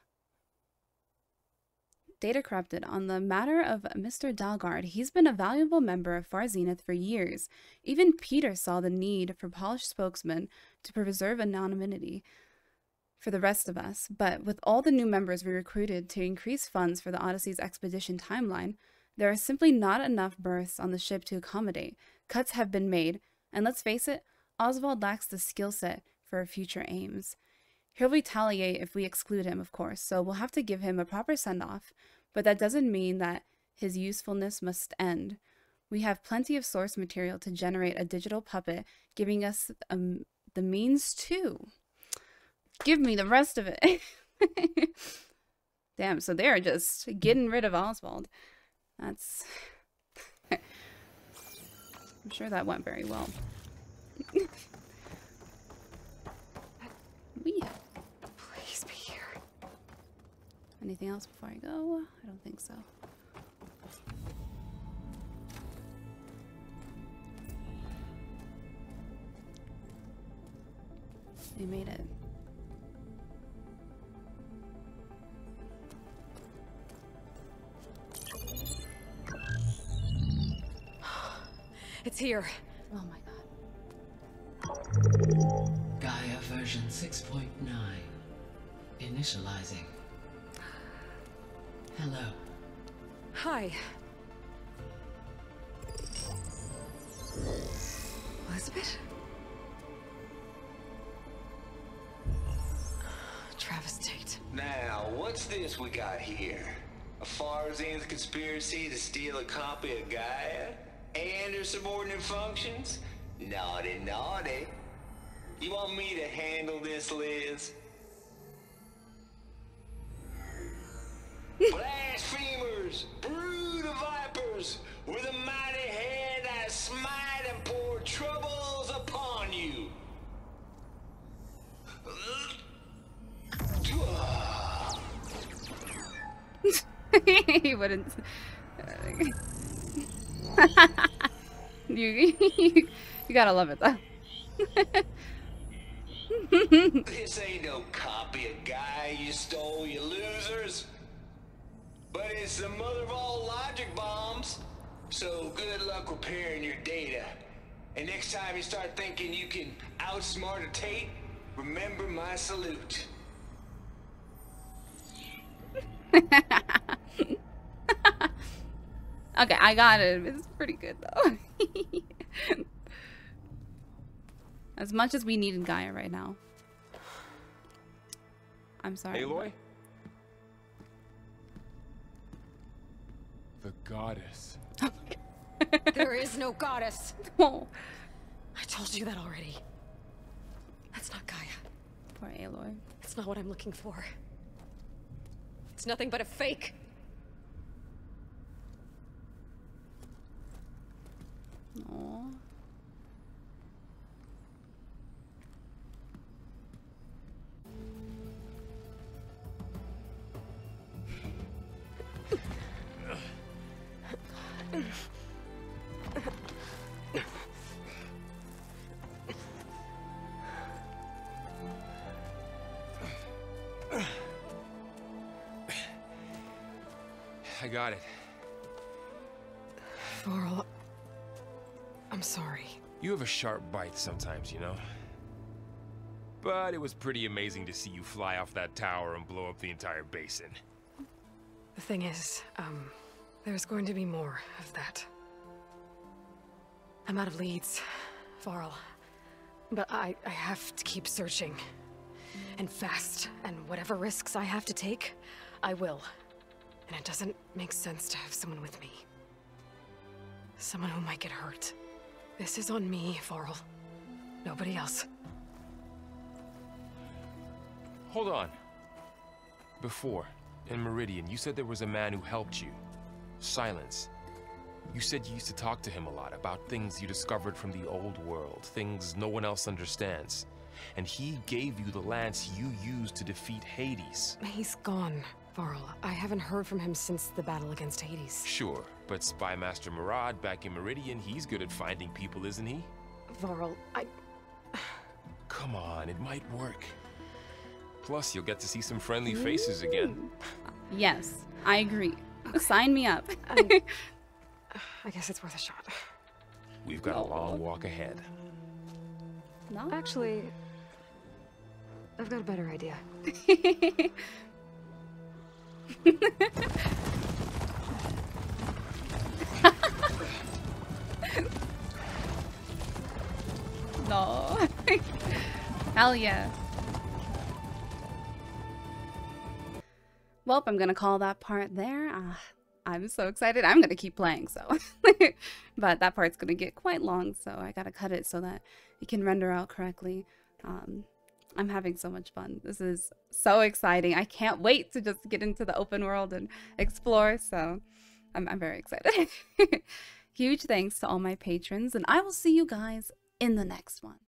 Data corrupted on the matter of Mr. Dahlgard. He's been a valuable member of Far Zenith for years. Even Peter saw the need for polished spokesmen to preserve anonymity for the rest of us, but with all the new members we recruited to increase funds for the Odyssey's expedition timeline, there are simply not enough berths on the ship to accommodate. Cuts have been made, and let's face it, Oswald lacks the skill set for future aims. He'll retaliate if we exclude him, of course, so we'll have to give him a proper send-off, but that doesn't mean that his usefulness must end. We have plenty of source material to generate a digital puppet, giving us the means to. Give me the rest of it. Damn, so they're just getting rid of Oswald. That's... I'm sure that went very well. Wee. Please be here. Anything else before I go? I don't think so. We made it. It's here. Oh my god. Gaia version 6.9. Initializing. Hello. Hi. Elisabet? Travis Tate. Now, what's this we got here? A Far Zenith conspiracy to steal a copy of Gaia? And her subordinate functions? Naughty, naughty. You want me to handle this, Liz? Blasphemers! Brood of vipers! With a mighty hand I smite and pour troubles upon you! He wouldn't... you gotta love it though. This ain't no copy of Gaia you stole, you losers. But it's the mother of all logic bombs. So good luck repairing your data. And next time you start thinking you can outsmart a Tate, remember my salute. Okay, I got it. It's pretty good, though. As much as we need in Gaia right now. I'm sorry. Aloy? The goddess. There is no goddess. No. I told you that already. That's not Gaia. Poor Aloy. That's not what I'm looking for. It's nothing but a fake. Aww. I got it. Varl. I'm sorry. You have a sharp bite sometimes, you know. But it was pretty amazing to see you fly off that tower and blow up the entire basin. The thing is, there's going to be more of that. I'm out of leads, Varl. But I have to keep searching. And fast. And whatever risks I have to take, I will. And it doesn't make sense to have someone with me. Someone who might get hurt. This is on me, Varl. Nobody else. Hold on. Before, in Meridian, you said there was a man who helped you. Silence. You said you used to talk to him a lot about things you discovered from the old world, things no one else understands. And he gave you the lance you used to defeat Hades. He's gone, Varl. I haven't heard from him since the battle against Hades. Sure, but Spy Master Murad back in Meridian, he's good at finding people, isn't he? Varl, I... Come on, it might work. Plus, you'll get to see some friendly faces again. Yes, I agree. Okay. Sign me up. I guess it's worth a shot. We've got a long walk ahead. No. Actually, I've got a better idea. No. Hell yeah. Well, I'm gonna call that part there. I'm so excited. I'm gonna keep playing, so. But that part's gonna get quite long, so I gotta cut it so that it can render out correctly. I'm having so much fun. This is so exciting. I can't wait to just get into the open world and explore, so I'm very excited. Huge thanks to all my patrons, and I will see you guys in the next one.